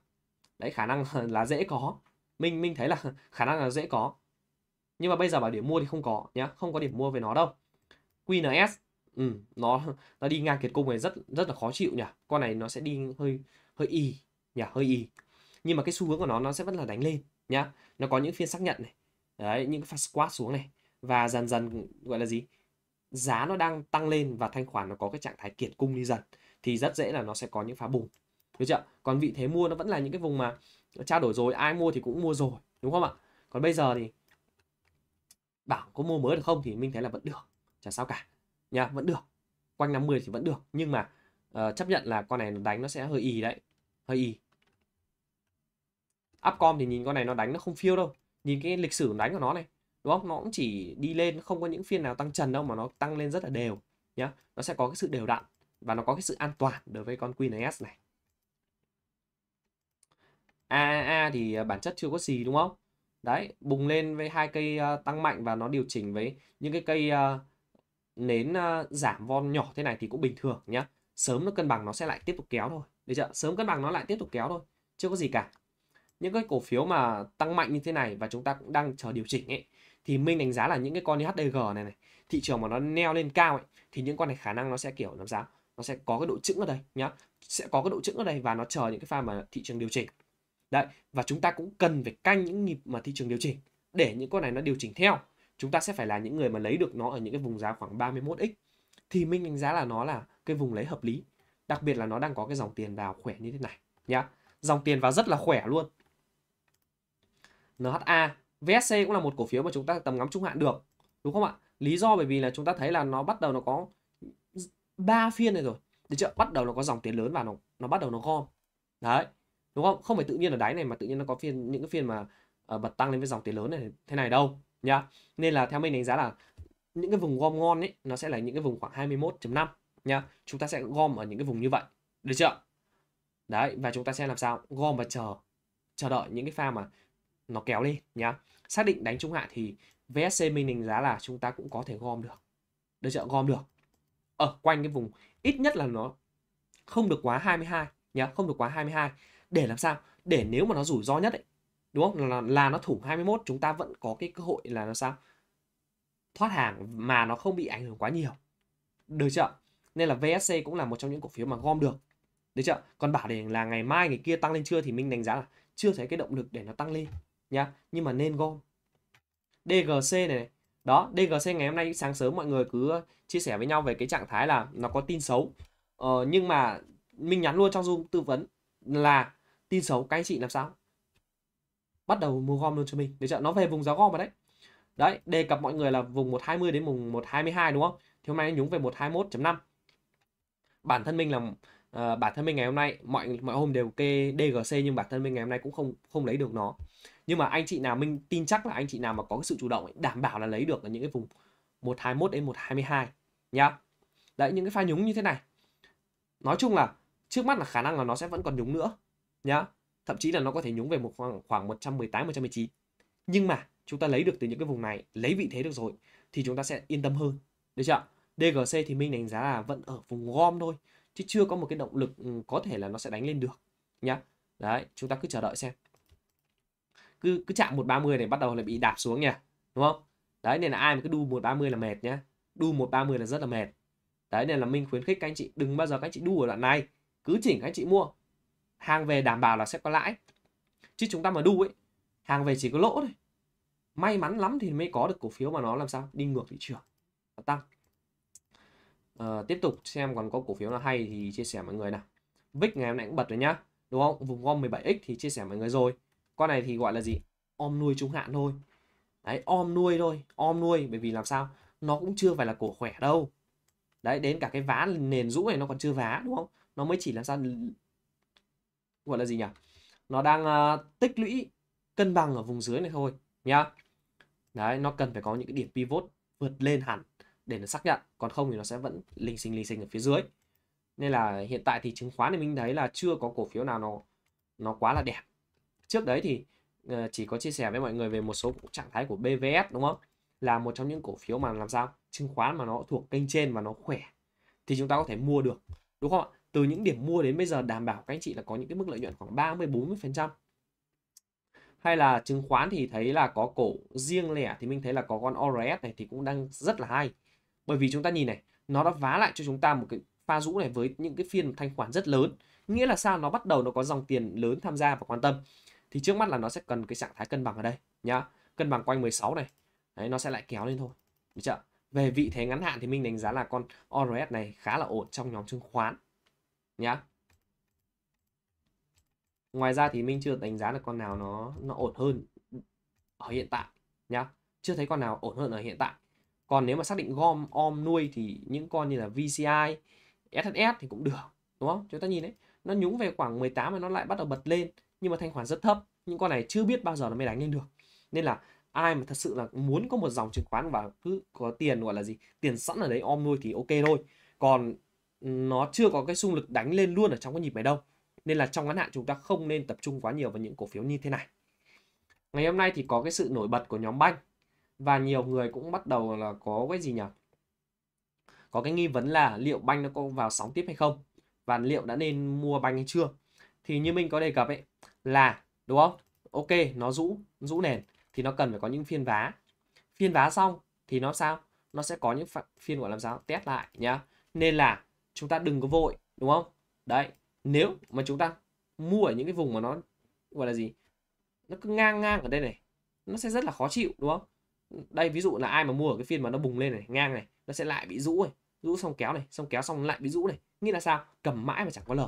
Đấy, khả năng là dễ có. Mình thấy là khả năng là dễ có. Nhưng mà bây giờ bảo điểm mua thì không có nhá, không có điểm mua về nó đâu. QNS nó đi ngang kiệt cung này rất là khó chịu nhỉ. Con này nó sẽ đi hơi y nhỉ, hơi y. Nhưng mà cái xu hướng của nó sẽ vẫn là đánh lên nhá. Nó có những phiên xác nhận này. Đấy, những pha squat xuống này và dần dần gọi là gì? Giá nó đang tăng lên và thanh khoản nó có cái trạng thái kiệt cung đi dần thì rất dễ là nó sẽ có những phá bùng. Được chưa? Còn vị thế mua nó vẫn là những cái vùng mà trao đổi rồi, ai mua thì cũng mua rồi, đúng không ạ? Còn bây giờ thì bảo có mua mới được không thì mình thấy là vẫn được, chả sao cả. Nhá, vẫn được. Quanh 50 thì vẫn được, nhưng mà chấp nhận là con này đánh nó sẽ hơi ì đấy, hơi ì. Upcom thì nhìn con này nó đánh nó không phiêu đâu. Nhìn cái lịch sử đánh của nó này, đúng không? Nó cũng chỉ đi lên, không có những phiên nào tăng trần đâu mà nó tăng lên rất là đều nhá. Nó sẽ có cái sự đều đặn và nó có cái sự an toàn đối với con QNS này. AAA thì bản chất chưa có gì đúng không? Đấy, bùng lên với hai cây tăng mạnh và nó điều chỉnh với những cái cây nến giảm von nhỏ thế này thì cũng bình thường nhá. Sớm nó cân bằng nó sẽ lại tiếp tục kéo thôi. Được chưa? Sớm cân bằng nó lại tiếp tục kéo thôi, chưa có gì cả. Những cái cổ phiếu mà tăng mạnh như thế này và chúng ta cũng đang chờ điều chỉnh ấy thì mình đánh giá là những cái con như HDG này thị trường mà nó neo lên cao ấy thì những con này khả năng nó sẽ kiểu làm sao, nó sẽ có cái độ chững ở đây nhá, sẽ có cái độ chững ở đây và nó chờ những cái pha mà thị trường điều chỉnh. Đấy, và chúng ta cũng cần phải canh những nhịp mà thị trường điều chỉnh để những con này nó điều chỉnh theo. Chúng ta sẽ phải là những người mà lấy được nó ở những cái vùng giá khoảng 31x thì mình đánh giá là nó là cái vùng lấy hợp lý, đặc biệt là nó đang có cái dòng tiền vào khỏe như thế này nhá. Dòng tiền vào rất là khỏe luôn. NHA, VSC cũng là một cổ phiếu mà chúng ta tầm ngắm trung hạn được, đúng không ạ? Lý do bởi vì là chúng ta thấy là nó bắt đầu nó có 3 phiên này rồi, được chưa? Bắt đầu nó có dòng tiền lớn và nó bắt đầu nó gom. Đấy, đúng không? Không phải tự nhiên ở đáy này mà tự nhiên nó có phiên những cái phiên mà bật tăng lên với dòng tiền lớn này thế này đâu nhá. Nên là theo mình đánh giá là những cái vùng gom ngon ấy nó sẽ là những cái vùng khoảng 21.5 nhá. Chúng ta sẽ gom ở những cái vùng như vậy, được chưa? Đấy, và chúng ta sẽ làm sao? Gom và chờ đợi những cái pha mà nó kéo lên nhá. Xác định đánh trung hạn thì VSC mình đánh giá là chúng ta cũng có thể gom được. Được chưa? Gom được. Ở quanh cái vùng ít nhất là nó không được quá 22 nhá, không được quá 22 để làm sao? Để nếu mà nó rủi ro nhất ấy, đúng không? Là nó thủng 21 chúng ta vẫn có cái cơ hội là nó sao? Thoát hàng mà nó không bị ảnh hưởng quá nhiều. Được chưa? Nên là VSC cũng là một trong những cổ phiếu mà gom được. Được chưa? Còn bảo để là ngày mai ngày kia tăng lên chưa thì mình đánh giá là chưa thấy cái động lực để nó tăng lên nhá, nhưng mà nên gom. DGC này. Đó, DGC ngày hôm nay sáng sớm mọi người cứ chia sẻ với nhau về cái trạng thái là nó có tin xấu. Nhưng mà mình nhắn luôn trong Zoom tư vấn là tin xấu các anh chị làm sao? Bắt đầu mua gom luôn cho mình. Được chưa? Nó về vùng giá gom rồi đấy. Đấy, đề cập mọi người là vùng 120 đến vùng 122 đúng không? Thì hôm nay nó nhúng về 121.5. Bản thân mình là ngày hôm nay mọi hôm đều kê DGC nhưng bản thân mình ngày hôm nay cũng không lấy được nó. Nhưng mà anh chị nào mình tin chắc là anh chị nào mà có cái sự chủ động ấy, đảm bảo là lấy được ở những cái vùng 121 đến 122 nhá. Đấy, những cái pha nhúng như thế này. Nói chung là trước mắt là khả năng là nó sẽ vẫn còn nhúng nữa nhá. Thậm chí là nó có thể nhúng về một khoảng 118 119. Nhưng mà chúng ta lấy được từ những cái vùng này, lấy vị thế được rồi thì chúng ta sẽ yên tâm hơn. Được chưa? DGC thì mình đánh giá là vẫn ở vùng gom thôi chứ chưa có một cái động lực có thể là nó sẽ đánh lên được nhá. Đấy, chúng ta cứ chờ đợi xem. Cứ chạm 130 để bắt đầu lại bị đạp xuống nha, đúng không? Đấy, nên là ai mà cứ đu 130 là mệt nhá. Đu 130 là rất là mệt. Đấy, nên là mình khuyến khích các anh chị đừng bao giờ các anh chị đu ở đoạn này, cứ chỉnh các anh chị mua. Hàng về đảm bảo là sẽ có lãi. Chứ chúng ta mà đu ấy, hàng về chỉ có lỗ thôi. May mắn lắm thì mới có được cổ phiếu mà nó làm sao? Đi ngược thị trường, nó tăng. Tiếp tục xem còn có cổ phiếu nào hay thì chia sẻ mọi người nào. VIC ngày hôm nay cũng bật rồi nhá, đúng không? Vùng gom 17x thì chia sẻ mọi người rồi. Con này thì gọi là gì? Om nuôi trung hạn thôi. Đấy, om nuôi thôi, om nuôi. Bởi vì làm sao? Nó cũng chưa phải là cổ khỏe đâu. Đấy, đến cả cái vá nền rũ này nó còn chưa vá, đúng không? Nó mới chỉ làm sao? Gọi là gì nhỉ? Nó đang tích lũy cân bằng ở vùng dưới này thôi nhá. Đấy, nó cần phải có những cái điểm pivot vượt lên hẳn để nó xác nhận. Còn không thì nó sẽ vẫn lình xình ở phía dưới. Nên là hiện tại thì chứng khoán thì mình thấy là chưa có cổ phiếu nào nó quá là đẹp. Trước đấy thì chỉ có chia sẻ với mọi người về một số trạng thái của BVS, đúng không? Là một trong những cổ phiếu mà làm sao? Chứng khoán mà nó thuộc kênh trên mà nó khỏe thì chúng ta có thể mua được, đúng không ạ? Từ những điểm mua đến bây giờ đảm bảo các anh chị là có những cái mức lợi nhuận khoảng 30-40%. Hay là chứng khoán thì thấy là có cổ riêng lẻ thì mình thấy là có con ORS này thì cũng đang rất là hay. Bởi vì chúng ta nhìn này, nó đã vá lại cho chúng ta một cái pha rũ này với những cái phiên thanh khoản rất lớn. Nghĩa là sao? Nó bắt đầu nó có dòng tiền lớn tham gia và quan tâm. Thì trước mắt là nó sẽ cần cái trạng thái cân bằng ở đây nhá. Cân bằng quanh 16 này. Đấy, nó sẽ lại kéo lên thôi. Được chưa? Về vị thế ngắn hạn thì mình đánh giá là con ORS này khá là ổn trong nhóm chứng khoán nhá. Ngoài ra thì mình chưa đánh giá được con nào nó ổn hơn ở hiện tại nhá. Chưa thấy con nào ổn hơn ở hiện tại. Còn nếu mà xác định gom om nuôi thì những con như là VCI, SSS thì cũng được, đúng không? Chúng ta nhìn đấy, nó nhúng về khoảng 18 và nó lại bắt đầu bật lên. Nhưng mà thanh khoản rất thấp, những con này chưa biết bao giờ nó mới đánh lên được. Nên là ai mà thật sự là muốn có một dòng chứng khoán và cứ có tiền gọi là gì, tiền sẵn ở đấy om nuôi thì ok thôi. Còn nó chưa có cái xung lực đánh lên luôn ở trong cái nhịp này đâu. Nên là trong ngắn hạn chúng ta không nên tập trung quá nhiều vào những cổ phiếu như thế này. Ngày hôm nay thì có cái sự nổi bật của nhóm banh. Và nhiều người cũng bắt đầu là có cái gì nhỉ? Có cái nghi vấn là liệu banh nó có vào sóng tiếp hay không? Và liệu đã nên mua banh hay chưa? Thì như mình có đề cập ấy là, đúng không? Ok, nó rũ nền thì nó cần phải có những phiên vá. Phiên vá xong thì nó sao? Nó sẽ có những phiên gọi làm sao? Test lại nhá. Nên là chúng ta đừng có vội, đúng không? Đấy, nếu mà chúng ta mua ở những cái vùng mà nó gọi là gì? Nó cứ ngang ở đây này, nó sẽ rất là khó chịu, đúng không? Đây ví dụ là ai mà mua ở cái phiên mà nó bùng lên này, ngang này, nó sẽ lại bị rũ này, rũ xong kéo này, xong kéo xong lại bị rũ này. Nghĩa là sao? Cầm mãi mà chẳng có lời.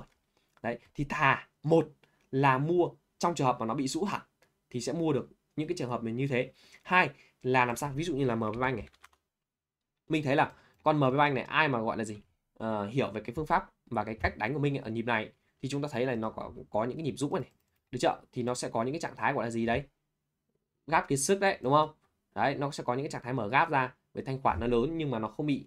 Đấy, thì thà một là mua trong trường hợp mà nó bị rũ hẳn thì sẽ mua được những cái trường hợp mình như thế. Hai là làm sao? Ví dụ như là MB Bank này. Mình thấy là con MB Bank này ai mà gọi là gì? Hiểu về cái phương pháp và cái cách đánh của mình ở nhịp này thì chúng ta thấy là nó có những cái nhịp rũ này. Được chưa? Thì nó sẽ có những cái trạng thái gọi là gì đấy? Gáp kiệt sức đấy, đúng không? Đấy, nó sẽ có những cái trạng thái mở gáp ra với thanh khoản nó lớn nhưng mà nó không bị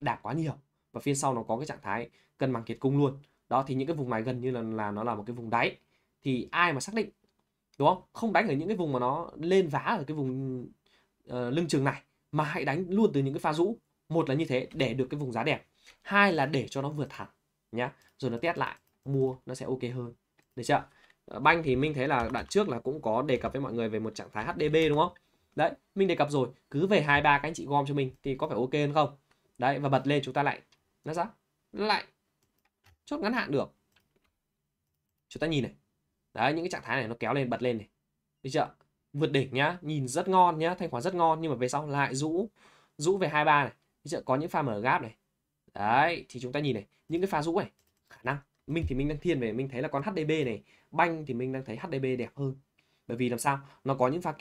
đạp quá nhiều. Và phiên sau nó có cái trạng thái cân bằng kiệt cung luôn. Đó thì những cái vùng này gần như là nó là một cái vùng đáy. Thì ai mà xác định, đúng không? Không đánh ở những cái vùng mà nó lên vá ở cái vùng lưng chừng này, mà hãy đánh luôn từ những cái pha rũ. Một là như thế để được cái vùng giá đẹp. Hai là để cho nó vượt hẳn nhá, rồi nó test lại mua nó sẽ ok hơn, được chưa? Banh thì mình thấy là đoạn trước là cũng có đề cập với mọi người về một trạng thái HDB đúng không? Đấy, mình đề cập rồi, cứ về 2-3 các anh chị gom cho mình thì có phải ok hơn không? Đấy, và bật lên chúng ta lại nó ra, lại chốt ngắn hạn được. Chúng ta nhìn này. Đấy, những cái trạng thái này nó kéo lên, bật lên này. Được chưa? Vượt đỉnh nhá, nhìn rất ngon nhá, thanh khoản rất ngon, nhưng mà về sau lại rũ, rũ về 23 này. Được chưa? Có những pha mở gap này. Đấy, thì chúng ta nhìn này, những cái pha rũ này, khả năng mình thì mình đang thiên về mình thấy là con HDB này, banh thì mình đang thấy HDB đẹp hơn. Bởi vì làm sao? Nó có những pha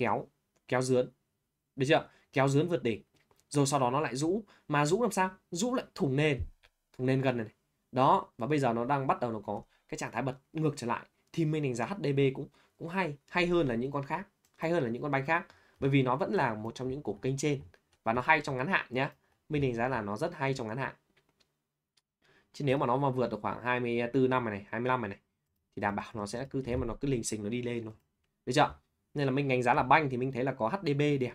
kéo dướn. Được chưa? Kéo dướn vượt đỉnh. Rồi sau đó nó lại rũ, mà rũ làm sao? Rũ lại thủng nền gần này. Đó, và bây giờ nó đang bắt đầu nó có cái trạng thái bật ngược trở lại thì mình đánh giá HDB cũng hay hơn là những con khác, hay hơn là những con banh khác, bởi vì nó vẫn là một trong những cổ kênh trên và nó hay trong ngắn hạn nhá. Mình đánh giá là nó rất hay trong ngắn hạn. Chứ nếu mà nó mà vượt được khoảng 24 năm này, 25 này thì đảm bảo nó sẽ cứ thế mà nó cứ lình xình nó đi lên thôi. Được chưa? Nên là mình đánh giá là banh thì mình thấy là có HDB đẹp.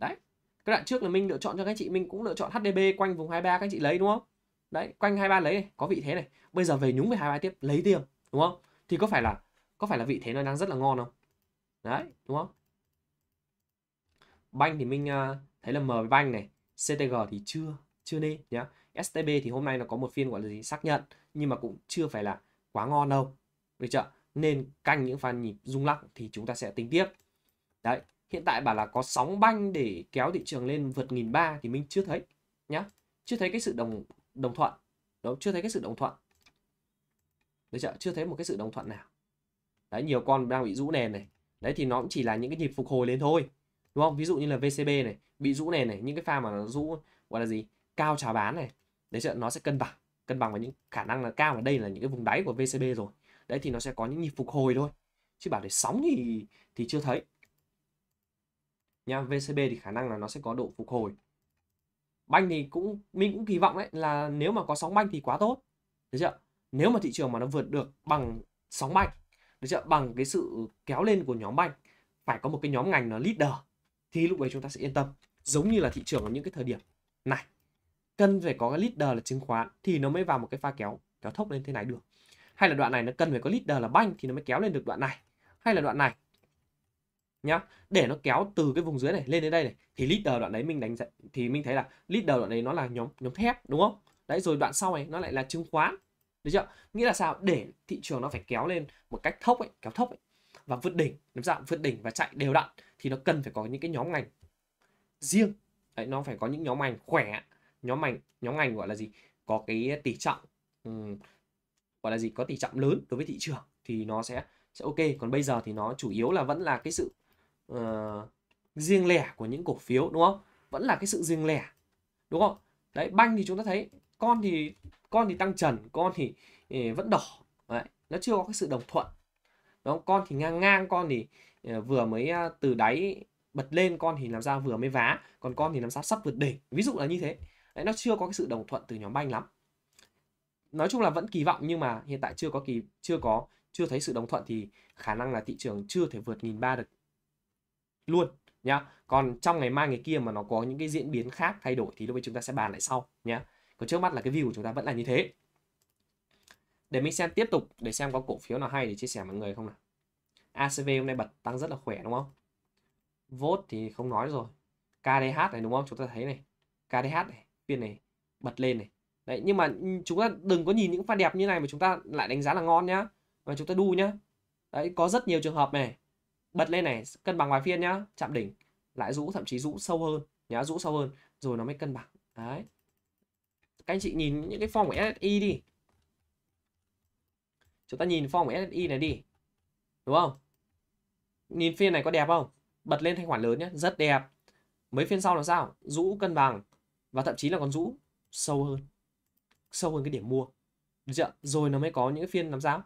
Đấy. Cái đoạn trước là mình lựa chọn cho các chị, mình cũng lựa chọn HDB quanh vùng 23 các anh chị lấy đúng không? Đấy, quanh 23 lấy này, có vị thế này. Bây giờ về nhúng về 23 tiếp, lấy tiền, đúng không? Thì có phải là vị thế nó đang rất là ngon không? Đấy, đúng không? Banh thì mình thấy là M với banh này, CTG thì chưa nên nhá. STB thì hôm nay nó có một phiên gọi là gì? Xác nhận, nhưng mà cũng chưa phải là quá ngon đâu. Được chưa? Nên canh những pha nhịp rung lắc thì chúng ta sẽ tính tiếp. Đấy, hiện tại bảo là có sóng banh để kéo thị trường lên vượt 1.300 thì mình chưa thấy nhá. Chưa thấy cái sự đồng thuận. Đó, chưa thấy cái sự đồng thuận. Đấy chưa? Chưa thấy một cái sự đồng thuận nào. Đấy, nhiều con đang bị rũ nền này. Đấy thì nó cũng chỉ là những cái nhịp phục hồi lên thôi. Đúng không? Ví dụ như là VCB này, bị rũ nền này, những cái pha mà nó rũ gọi là gì? Cao chào bán này. Đấy chưa? Nó sẽ cân bằng vào những khả năng là cao ở đây là những cái vùng đáy của VCB rồi. Đấy thì nó sẽ có những nhịp phục hồi thôi. Chứ bảo để sóng thì chưa thấy. Nha, VCB thì khả năng là nó sẽ có độ phục hồi. Banh thì mình cũng kỳ vọng đấy là nếu mà có sóng banh thì quá tốt. Được chưa? Nếu mà thị trường mà nó vượt được bằng sóng banh, được chưa? Bằng cái sự kéo lên của nhóm banh, phải có một cái nhóm ngành nó leader thì lúc đấy chúng ta sẽ yên tâm. Giống như là thị trường ở những cái thời điểm này, cần phải có cái leader là chứng khoán thì nó mới vào một cái pha kéo thốc lên thế này được. Hay là đoạn này nó cần phải có leader là banh thì nó mới kéo lên được đoạn này. Hay là đoạn này nhá, để nó kéo từ cái vùng dưới này lên đến đây này thì leader đoạn đấy mình đánh thì mình thấy là leader đoạn đấy nó là nhóm thép đúng không? Đấy rồi đoạn sau này nó lại là chứng khoán. Được chưa? Nghĩa là sao? Để thị trường nó phải kéo lên một cách thốc ấy, kéo thốc ấy, và vượt đỉnh, làm sao vượt đỉnh và chạy đều đặn thì nó cần phải có những cái nhóm ngành riêng. Đấy, nó phải có những nhóm ngành khỏe, nhóm ngành gọi là gì? Có cái tỷ trọng gọi là gì? Có tỷ trọng lớn đối với thị trường thì nó sẽ ok. Còn bây giờ thì nó chủ yếu là vẫn là cái sự riêng lẻ của những cổ phiếu đúng không? Vẫn là cái sự riêng lẻ. Đúng không? Đấy, banh thì chúng ta thấy con thì tăng trần, con thì vẫn đỏ. Đấy, nó chưa có cái sự đồng thuận. Đúng không? Con thì ngang, con thì vừa mới từ đáy bật lên, con thì làm sao vừa mới vá, còn con thì làm sao sắp vượt đỉnh. Ví dụ là như thế. Đấy, nó chưa có cái sự đồng thuận từ nhóm banh lắm. Nói chung là vẫn kỳ vọng nhưng mà hiện tại chưa thấy sự đồng thuận thì khả năng là thị trường chưa thể vượt 1.300 được luôn nhá. Còn trong ngày mai ngày kia mà nó có những cái diễn biến khác thay đổi thì lúc ấy chúng ta sẽ bàn lại sau nhá. Còn trước mắt là cái view của chúng ta vẫn là như thế. Để mình xem tiếp tục để xem có cổ phiếu nào hay để chia sẻ mọi người không nào. ACV hôm nay bật tăng rất là khỏe đúng không? Vốt thì không nói rồi. KDH này đúng không? Chúng ta thấy này. KDH này, phiên này bật lên này. Đấy, nhưng mà chúng ta đừng có nhìn những pha đẹp như này mà chúng ta lại đánh giá là ngon nhá. Và chúng ta đu nhá. Đấy, có rất nhiều trường hợp này. Bật lên này, cân bằng vài phiên nhá, chạm đỉnh, lại rũ, thậm chí rũ sâu hơn, nhá, rũ sâu hơn rồi nó mới cân bằng. Đấy. Các anh chị nhìn những cái form của SSI đi. Chúng ta nhìn form của SSI này đi. Đúng không? Nhìn phiên này có đẹp không? Bật lên thanh khoản lớn nhá, rất đẹp. Mấy phiên sau là sao? Rũ cân bằng và thậm chí là còn rũ sâu hơn. Sâu hơn cái điểm mua. Được chưa? Rồi nó mới có những phiên làm sao?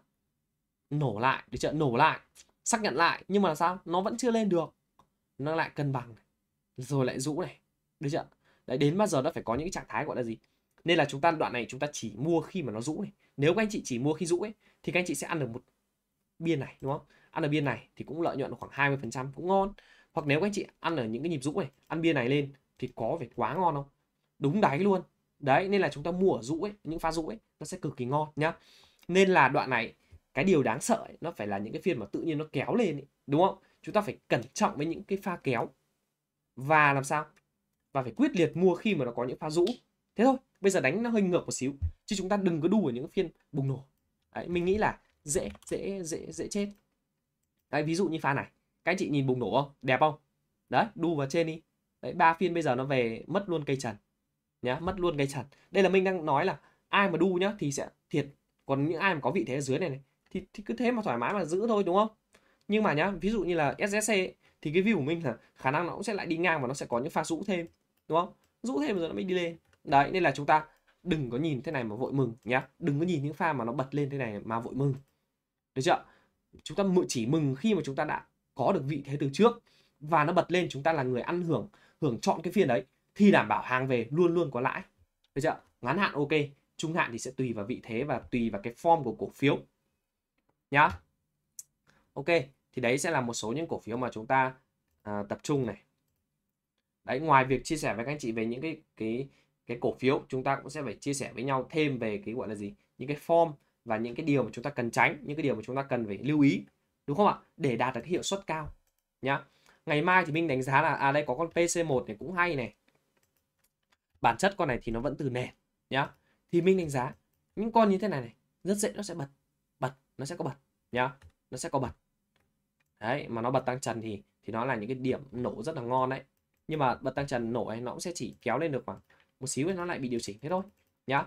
Nổ lại, được chưa? Nổ lại, xác nhận lại, nhưng mà là sao? Nó vẫn chưa lên được. Nó lại cân bằng này, rồi lại rũ này, được chưa? Đấy, đến bao giờ nó phải có những cái trạng thái gọi là gì? Nên là chúng ta đoạn này chúng ta chỉ mua khi mà nó rũ này. Nếu các anh chị chỉ mua khi rũ ấy thì các anh chị sẽ ăn được một biên này đúng không? Ăn ở biên này thì cũng lợi nhuận khoảng 20% cũng ngon. Hoặc nếu các anh chị ăn ở những cái nhịp rũ này, ăn biên này lên thì có phải quá ngon không? Đúng đáy luôn. Đấy, nên là chúng ta mua ở rũ ấy, những pha rũ ấy nó sẽ cực kỳ ngon nhá. Nên là đoạn này cái điều đáng sợ ấy, nó phải là những cái phiên mà tự nhiên nó kéo lên ấy, đúng không? Chúng ta phải cẩn trọng với những cái pha kéo và làm sao? Và phải quyết liệt mua khi mà nó có những pha rũ. Thế thôi, bây giờ đánh nó hơi ngược một xíu chứ chúng ta đừng có đu ở những phiên bùng nổ. Đấy, mình nghĩ là dễ chết. Đấy, ví dụ như pha này, các anh chị nhìn bùng nổ không? Đẹp không? Đấy, đu vào trên đi. Đấy, 3 phiên bây giờ nó về mất luôn cây trần nhá, mất luôn cây trần. Đây là mình đang nói là ai mà đu nhá thì sẽ thiệt, còn những ai mà có vị thế ở dưới này, thì cứ thế mà thoải mái mà giữ thôi, đúng không? Nhưng mà nhá, ví dụ như là SSC ấy, thì cái view của mình là khả năng nó cũng sẽ lại đi ngang và nó sẽ có những pha rũ thêm, đúng không? Rũ thêm rồi nó mới đi lên. Đấy, nên là chúng ta đừng có nhìn thế này mà vội mừng nhá, đừng có nhìn những pha mà nó bật lên thế này mà vội mừng, được chưa? Chúng ta chỉ mừng khi mà chúng ta đã có được vị thế từ trước và nó bật lên, chúng ta là người ăn hưởng chọn cái phiên đấy thì đảm bảo hàng về luôn luôn có lãi, được chưa? Ngắn hạn ok, trung hạn thì sẽ tùy vào vị thế và tùy vào cái form của cổ phiếu nhá. Ok, thì đấy sẽ là một số những cổ phiếu mà chúng ta tập trung này. Đấy, ngoài việc chia sẻ với các anh chị về những cái cổ phiếu, chúng ta cũng sẽ phải chia sẻ với nhau thêm về cái gọi là gì, những cái form và những cái điều mà chúng ta cần tránh, những cái điều mà chúng ta cần phải lưu ý, đúng không ạ? Để đạt được cái hiệu suất cao nhá. Ngày mai thì mình đánh giá là đây có con PC1 này cũng hay này. Bản chất con này thì nó vẫn từ nền nhá. Thì mình đánh giá những con như thế này này rất dễ nó sẽ bật, nó sẽ có bật nhá. Nó sẽ có bật. Đấy, mà nó bật tăng trần thì nó là những cái điểm nổ rất là ngon đấy. Nhưng mà bật tăng trần nổ ấy nó cũng sẽ chỉ kéo lên được khoảng một xíu ấy, nó lại bị điều chỉnh thế thôi nhá.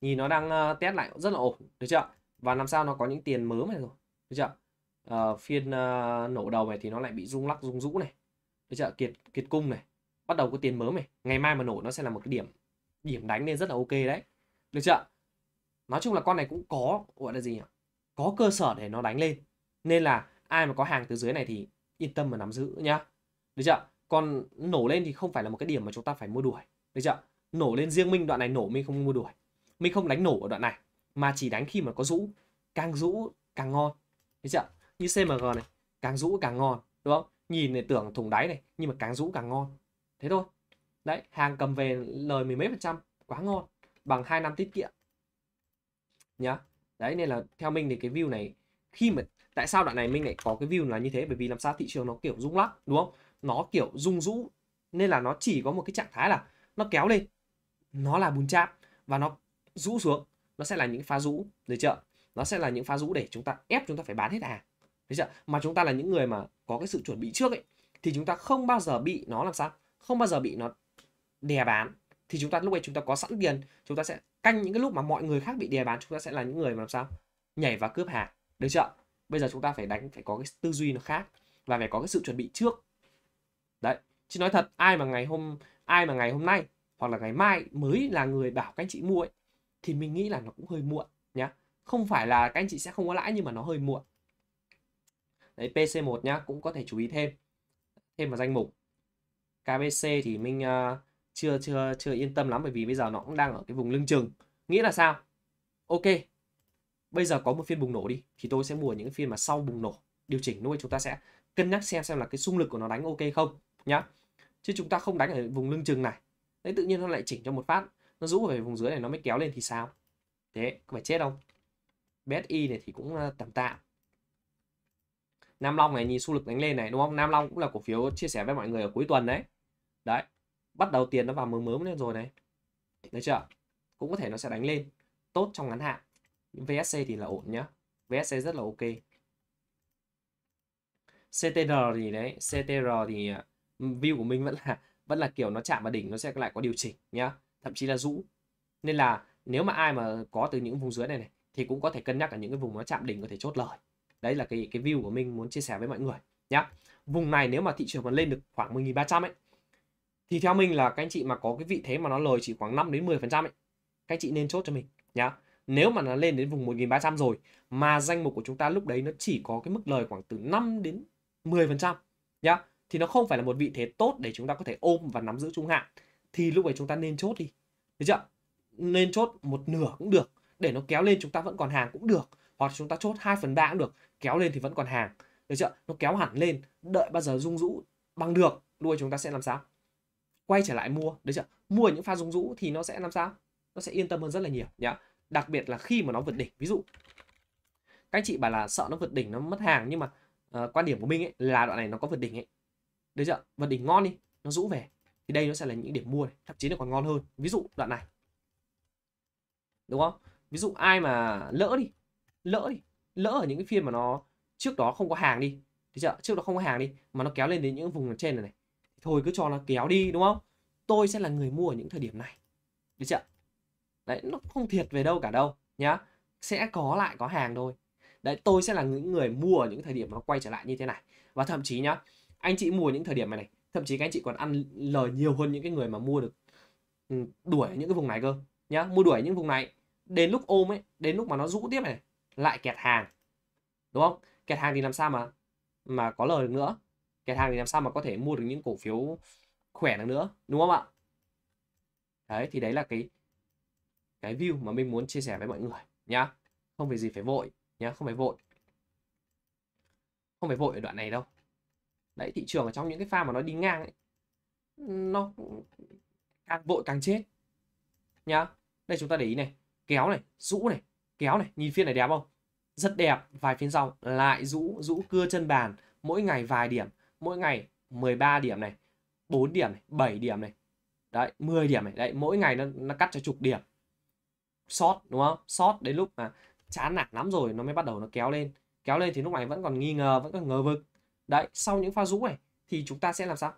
Nhìn nó đang test lại rất là ổn, được chưa? Và làm sao nó có những tiền mớ này rồi, được chưa? Phiên nổ đầu này thì nó lại bị rung lắc rung rũ này, được chưa? Kiệt cung này, bắt đầu có tiền mớ này. Ngày mai mà nổ nó sẽ là một cái điểm đánh nên rất là ok đấy, được chưa? Nói chung là con này cũng có gọi là gì nhỉ? Có cơ sở để nó đánh lên. Nên là ai mà có hàng từ dưới này thì yên tâm mà nắm giữ nhá, được chưa? Còn nổ lên thì không phải là một cái điểm mà chúng ta phải mua đuổi, được chưa? Nổ lên riêng mình đoạn này nổ mình không mua đuổi, mình không đánh nổ ở đoạn này mà chỉ đánh khi mà có rũ, càng rũ càng ngon, được chưa? Như CMG này, càng rũ càng ngon, đúng không? Nhìn này tưởng thủng đáy này nhưng mà càng rũ càng ngon, thế thôi. Đấy, hàng cầm về lời mười mấy %, quá ngon, bằng 2 năm tiết kiệm nhá. Đấy, nên là theo mình thì cái view này, khi mà tại sao đoạn này mình lại có cái view là như thế, bởi vì làm sao thị trường nó kiểu rung lắc, đúng không? Nó kiểu rung rũ, nên là nó chỉ có một cái trạng thái là nó kéo lên, nó là bùn cháp và nó rũ xuống, nó sẽ là những pha rũ, được chưa? Nó sẽ là những pha rũ để chúng ta ép chúng ta phải bán hết hàng, được chưa? Mà chúng ta là những người mà có cái sự chuẩn bị trước ấy, thì chúng ta không bao giờ bị nó làm sao, không bao giờ bị nó đè bán, thì chúng ta lúc ấy chúng ta có sẵn tiền, chúng ta sẽ canh những cái lúc mà mọi người khác bị đè bán, chúng ta sẽ là những người mà làm sao nhảy vào cướp hàng, được chưa? Bây giờ chúng ta phải đánh, phải có cái tư duy nó khác và phải có cái sự chuẩn bị trước. Đấy, chứ nói thật ai mà ngày hôm nay hoặc là ngày mai mới là người bảo các anh chị mua ấy, thì mình nghĩ là nó cũng hơi muộn nhá. Không phải là các anh chị sẽ không có lãi nhưng mà nó hơi muộn. Đấy, PC1 nhá, cũng có thể chú ý thêm vào danh mục. KBC thì mình chưa yên tâm lắm bởi vì bây giờ nó cũng đang ở cái vùng lưng chừng. Nghĩa là sao? Ok, bây giờ có một phiên bùng nổ đi thì tôi sẽ mua những phiên mà sau bùng nổ điều chỉnh, lúc ấy chúng ta sẽ cân nhắc xem là cái xung lực của nó đánh ok không nhá. Chứ chúng ta không đánh ở vùng lưng chừng này. Đấy, tự nhiên nó lại chỉnh cho một phát, nó rũ về vùng dưới này nó mới kéo lên thì sao? Thế có phải chết không? BSI này thì cũng tạm tạm. Nam Long này nhìn xu lực đánh lên này, đúng không? Nam Long cũng là cổ phiếu chia sẻ với mọi người ở cuối tuần đấy. Đấy, bắt đầu tiền nó vào mớm lên rồi này, được chưa? Cũng có thể nó sẽ đánh lên tốt trong ngắn hạn. VSC thì là ổn nhá, VSC rất là ok. CTR thì đấy, CTR thì view của mình vẫn là kiểu nó chạm vào đỉnh nó sẽ lại có điều chỉnh nhá, thậm chí là rũ. Nên là nếu mà ai mà có từ những vùng dưới này thì cũng có thể cân nhắc ở những cái vùng nó chạm đỉnh có thể chốt lời. Đấy là cái view của mình muốn chia sẻ với mọi người nhá. Vùng này nếu mà thị trường còn lên được khoảng 10.300 ấy thì theo mình là các anh chị mà có cái vị thế mà nó lời chỉ khoảng 5 đến 10% ấy, các anh chị nên chốt cho mình nhá. Nếu mà nó lên đến vùng 1.300 rồi mà danh mục của chúng ta lúc đấy nó chỉ có cái mức lời khoảng từ 5 đến 10% nhá, thì nó không phải là một vị thế tốt để chúng ta có thể ôm và nắm giữ trung hạn, thì lúc ấy chúng ta nên chốt đi, được chưa? Nên chốt một nửa cũng được, để nó kéo lên chúng ta vẫn còn hàng cũng được, hoặc chúng ta chốt 2/3 cũng được, kéo lên thì vẫn còn hàng, được chưa? Nó kéo hẳn lên, đợi bao giờ rung rũ bằng được, lúc ấy chúng ta sẽ làm sao? Quay trở lại mua, được chưa? mua những pha rung rũ thì nó sẽ làm sao? Nó sẽ yên tâm hơn rất là nhiều nhá. Đặc biệt là khi mà nó vượt đỉnh. Ví dụ các anh chị bảo là sợ nó vượt đỉnh nó mất hàng, nhưng mà quan điểm của mình ấy, là đoạn này nó có vượt đỉnh ấy. Được chưa? Vượt đỉnh ngon đi, nó rũ về thì đây nó sẽ là những điểm mua này, thậm chí nó còn ngon hơn. Ví dụ đoạn này. Đúng không? Ví dụ ai mà lỡ ở những cái phiên mà nó trước đó không có hàng đi, được chưa? Trước đó không có hàng đi mà nó kéo lên đến những vùng trên này này. Thôi cứ cho nó kéo đi, đúng không? Tôi sẽ là người mua ở những thời điểm này. Được chưa? Đấy, nó không thiệt về đâu cả đâu nhá. Sẽ có lại có hàng thôi. Đấy, tôi sẽ là những người mua ở những thời điểm nó quay trở lại như thế này. Và thậm chí nhá, anh chị mua những thời điểm này, thậm chí các anh chị còn ăn lời nhiều hơn những cái người mà mua được đuổi những cái vùng này cơ nhá. Mua đuổi những vùng này, đến lúc ôm ấy, đến lúc mà nó rũ tiếp này, lại kẹt hàng. Đúng không? Kẹt hàng thì làm sao mà có lời được nữa. Kẹt hàng thì làm sao mà có thể mua được những cổ phiếu khỏe được nữa, đúng không ạ? Đấy, thì đấy là cái view mà mình muốn chia sẻ với mọi người nhá. Không phải gì phải vội nhá, không phải vội ở đoạn này đâu. Đấy, thị trường ở trong những cái pha mà nó đi ngang ấy, nó càng vội càng chết nhá. Đây chúng ta để ý này, kéo này, rũ này, kéo này, nhìn phiên này đẹp không? Rất đẹp, vài phiên sau lại rũ cưa chân bàn, mỗi ngày vài điểm, mỗi ngày 13 điểm này, 4 điểm này, 7 điểm này. Đấy, 10 điểm này, đấy, mỗi ngày nó cắt cho chục điểm. Short, đúng không? Short đến lúc mà chán nản lắm rồi nó mới bắt đầu nó kéo lên. Kéo lên thì lúc này vẫn còn nghi ngờ, vẫn còn ngờ vực. Đấy, sau những pha rũ này thì chúng ta sẽ làm sao?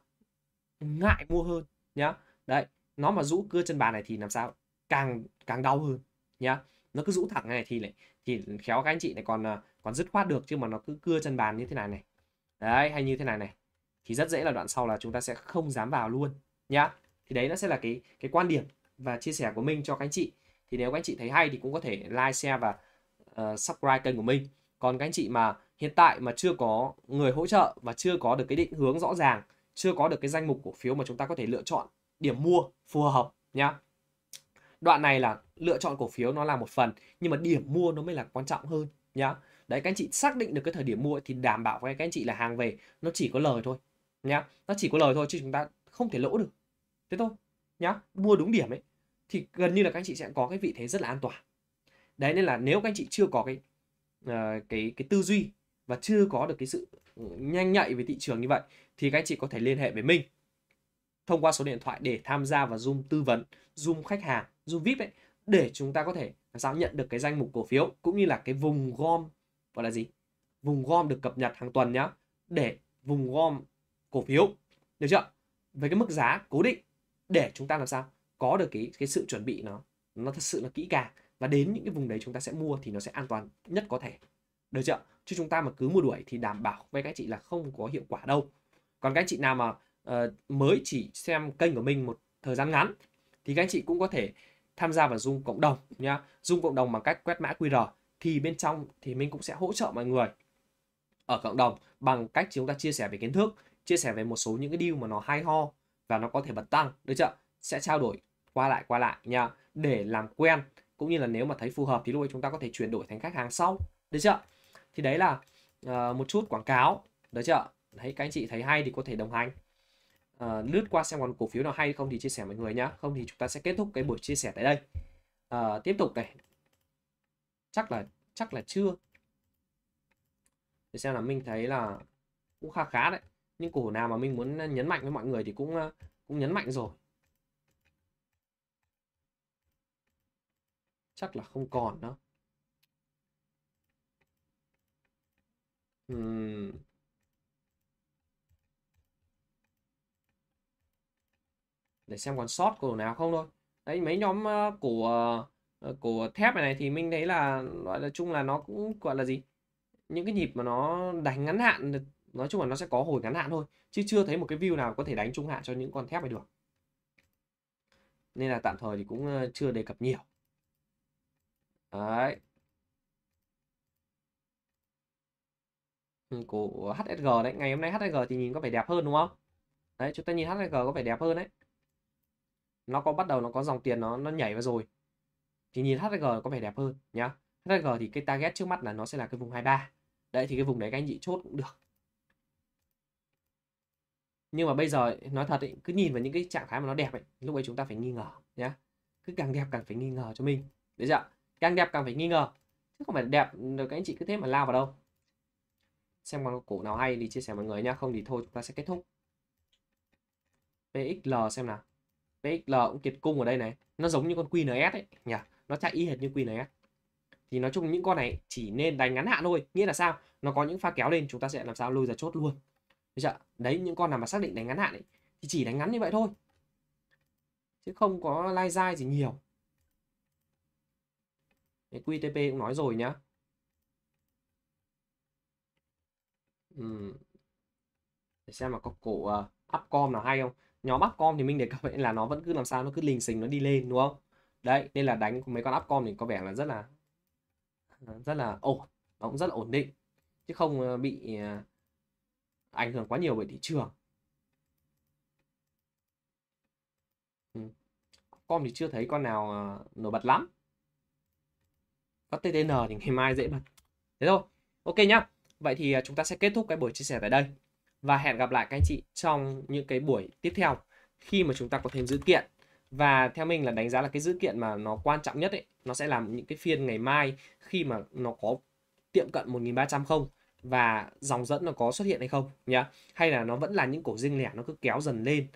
Ngại mua hơn nhá. Đấy, nó mà rũ cưa chân bàn này thì làm sao? Càng đau hơn nhá. Nó cứ rũ thẳng này thì lại thì khéo các anh chị này còn dứt khoát được, chứ mà nó cứ cưa chân bàn như thế này này. Đấy, hay như thế này này thì rất dễ là đoạn sau là chúng ta sẽ không dám vào luôn nhá. Thì đấy nó sẽ là cái quan điểm và chia sẻ của mình cho các anh chị. Thì nếu các anh chị thấy hay thì cũng có thể like, share và subscribe kênh của mình. Còn các anh chị mà hiện tại mà chưa có người hỗ trợ và chưa có được cái định hướng rõ ràng, chưa có được cái danh mục cổ phiếu mà chúng ta có thể lựa chọn điểm mua phù hợp nhá. Đoạn này là lựa chọn cổ phiếu nó là một phần, nhưng mà điểm mua nó mới là quan trọng hơn nhá. Đấy, các anh chị xác định được cái thời điểm mua thì đảm bảo với các anh chị là hàng về nó chỉ có lời thôi nhá. Nó chỉ có lời thôi chứ chúng ta không thể lỗ được. Thế thôi nhá. Mua đúng điểm ấy thì gần như là các anh chị sẽ có cái vị thế rất là an toàn. Đấy, nên là nếu các anh chị chưa có cái tư duy và chưa có được cái sự nhanh nhạy về thị trường như vậy thì các anh chị có thể liên hệ với mình thông qua số điện thoại để tham gia vào Zoom tư vấn, Zoom khách hàng, Zoom VIP ấy, để chúng ta có thể làm sao nhận được cái danh mục cổ phiếu cũng như là cái vùng gom, gọi là gì? Vùng gom được cập nhật hàng tuần nhá, để vùng gom cổ phiếu, được chưa? Với cái mức giá cố định để chúng ta làm sao có được cái sự chuẩn bị nó thật sự là kỹ càng, và đến những cái vùng đấy chúng ta sẽ mua thì nó sẽ an toàn nhất có thể, được chưa? Chứ chúng ta mà cứ mua đuổi thì đảm bảo với các chị là không có hiệu quả đâu. Còn các chị nào mà mới chỉ xem kênh của mình một thời gian ngắn thì các chị cũng có thể tham gia vào Zoom cộng đồng nhá. Zoom cộng đồng bằng cách quét mã QR thì bên trong thì mình cũng sẽ hỗ trợ mọi người ở cộng đồng bằng cách chúng ta chia sẻ về kiến thức, chia sẻ về một số những cái deal mà nó hay ho và nó có thể bật tăng, được chưa? Sẽ trao đổi qua lại nha, để làm quen, cũng như là nếu mà thấy phù hợp thì lúc ấy chúng ta có thể chuyển đổi thành khách hàng sau, được chưa? Thì đấy là một chút quảng cáo, được chưa? Đấy, các anh chị thấy hay thì có thể đồng hành, lướt qua xem còn cổ phiếu nào hay không thì chia sẻ mọi người nhá, không thì chúng ta sẽ kết thúc cái buổi chia sẻ tại đây. Tiếp tục này, chắc là chưa, để xem là mình thấy là cũng khá đấy. Những cổ nào mà mình muốn nhấn mạnh với mọi người thì cũng nhấn mạnh rồi. Chắc là không còn nữa. Để xem còn sót cổ nào không thôi. Đấy, mấy nhóm cổ thép này thì mình thấy là gọi là chung là nó cũng gọi là gì? Những cái nhịp mà nó đánh ngắn hạn, nói chung là nó sẽ có hồi ngắn hạn thôi, chứ chưa thấy một cái view nào có thể đánh trung hạn cho những con thép này được. Nên là tạm thời thì cũng chưa đề cập nhiều. Đấy. Cổ HSG đấy, ngày hôm nay HSG thì nhìn có vẻ đẹp hơn đúng không? Đấy, chúng ta nhìn HSG có vẻ đẹp hơn đấy. Nó có bắt đầu nó có dòng tiền nó nhảy vào rồi. Thì nhìn HSG có vẻ đẹp hơn nhá. HSG thì cái target trước mắt là nó sẽ là cái vùng 23. Đấy, thì cái vùng đấy các anh chị chốt cũng được. Nhưng mà bây giờ nói thật ý, cứ nhìn vào những cái trạng thái mà nó đẹp ấy, lúc ấy chúng ta phải nghi ngờ nhé. Cứ càng đẹp càng phải nghi ngờ cho mình. Đấy dạ, càng đẹp càng phải nghi ngờ, chứ không phải đẹp được các anh chị cứ thế mà lao vào đâu. Xem còn cổ nào hay thì chia sẻ mọi người nhá, không thì thôi chúng ta sẽ kết thúc. PXL xem nào. PXL cũng kiệt cung ở đây này, nó giống như con QNS ấy nhỉ, nó chạy y hệt như QNS. Thì nói chung những con này chỉ nên đánh ngắn hạn thôi, nghĩa là sao? Nó có những pha kéo lên chúng ta sẽ làm sao lôi ra chốt luôn. Được chưa? Đấy, những con nào mà xác định đánh ngắn hạn ấy thì chỉ đánh ngắn như vậy thôi, chứ không có lai dai gì nhiều. Đấy, QTP cũng nói rồi nhá. Để xem mà có cổ upcom nào hay không. Nhóm upcom thì mình đề cập là nó vẫn cứ làm sao, nó cứ lình xình nó đi lên đúng không? Đấy, nên là đánh mấy con upcom thì có vẻ là rất là ổn, nó cũng rất là ổn định, chứ không bị ảnh hưởng quá nhiều bởi thị trường. Upcom thì chưa thấy con nào nổi bật lắm. Có TTN thì ngày mai dễ bật. Thế thôi, ok nhá. Vậy thì chúng ta sẽ kết thúc cái buổi chia sẻ tại đây. Và hẹn gặp lại các anh chị trong những cái buổi tiếp theo, khi mà chúng ta có thêm dữ kiện. Và theo mình là đánh giá là cái dữ kiện mà nó quan trọng nhất ấy, nó sẽ làm những cái phiên ngày mai, khi mà nó có tiệm cận 1.300 không, và dòng dẫn nó có xuất hiện hay không nhá. Hay là nó vẫn là những cổ riêng lẻ, nó cứ kéo dần lên.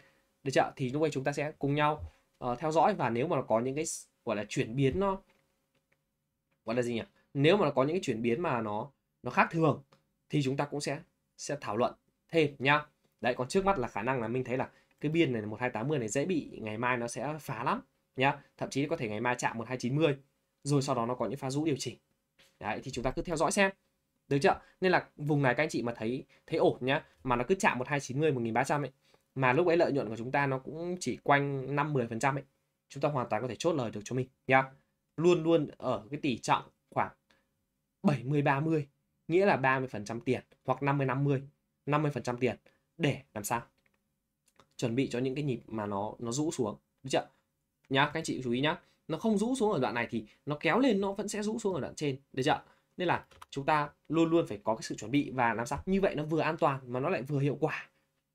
Được chưa? Thì lúc ấy chúng ta sẽ cùng nhau theo dõi. Và nếu mà nó có những cái gọi là chuyển biến, nó gọi là gì nhỉ? Nếu mà nó có những cái chuyển biến mà nó khác thường thì chúng ta cũng sẽ thảo luận thêm nhá. Đấy, còn trước mắt là khả năng là mình thấy là cái biên này 1280 này dễ bị ngày mai nó sẽ phá lắm nhá. Thậm chí có thể ngày mai chạm 1290 rồi sau đó nó có những pha rũ điều chỉnh. Đấy thì chúng ta cứ theo dõi xem. Được chưa? Nên là vùng này các anh chị mà thấy ổn nhá, mà nó cứ chạm 1290 1300 ấy, mà lúc ấy lợi nhuận của chúng ta nó cũng chỉ quanh 5-10% ấy, chúng ta hoàn toàn có thể chốt lời được cho mình nhá. Luôn luôn ở cái tỷ trọng khoảng 70-30, nghĩa là 30% tiền hoặc 50-50, 50% tiền để làm sao chuẩn bị cho những cái nhịp mà nó rũ xuống. Được chưa? Nhá, các anh chị chú ý nhá. Nó không rũ xuống ở đoạn này thì nó kéo lên nó vẫn sẽ rũ xuống ở đoạn trên. Được chưa? Nên là chúng ta luôn luôn phải có cái sự chuẩn bị và làm sao như vậy nó vừa an toàn mà nó lại vừa hiệu quả.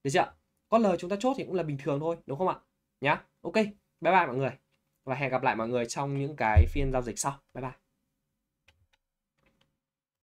Được chưa? Có lời chúng ta chốt thì cũng là bình thường thôi, đúng không ạ? Nhá. Ok. Bye bye mọi người. Và hẹn gặp lại mọi người trong những cái phiên giao dịch sau. Bye bye.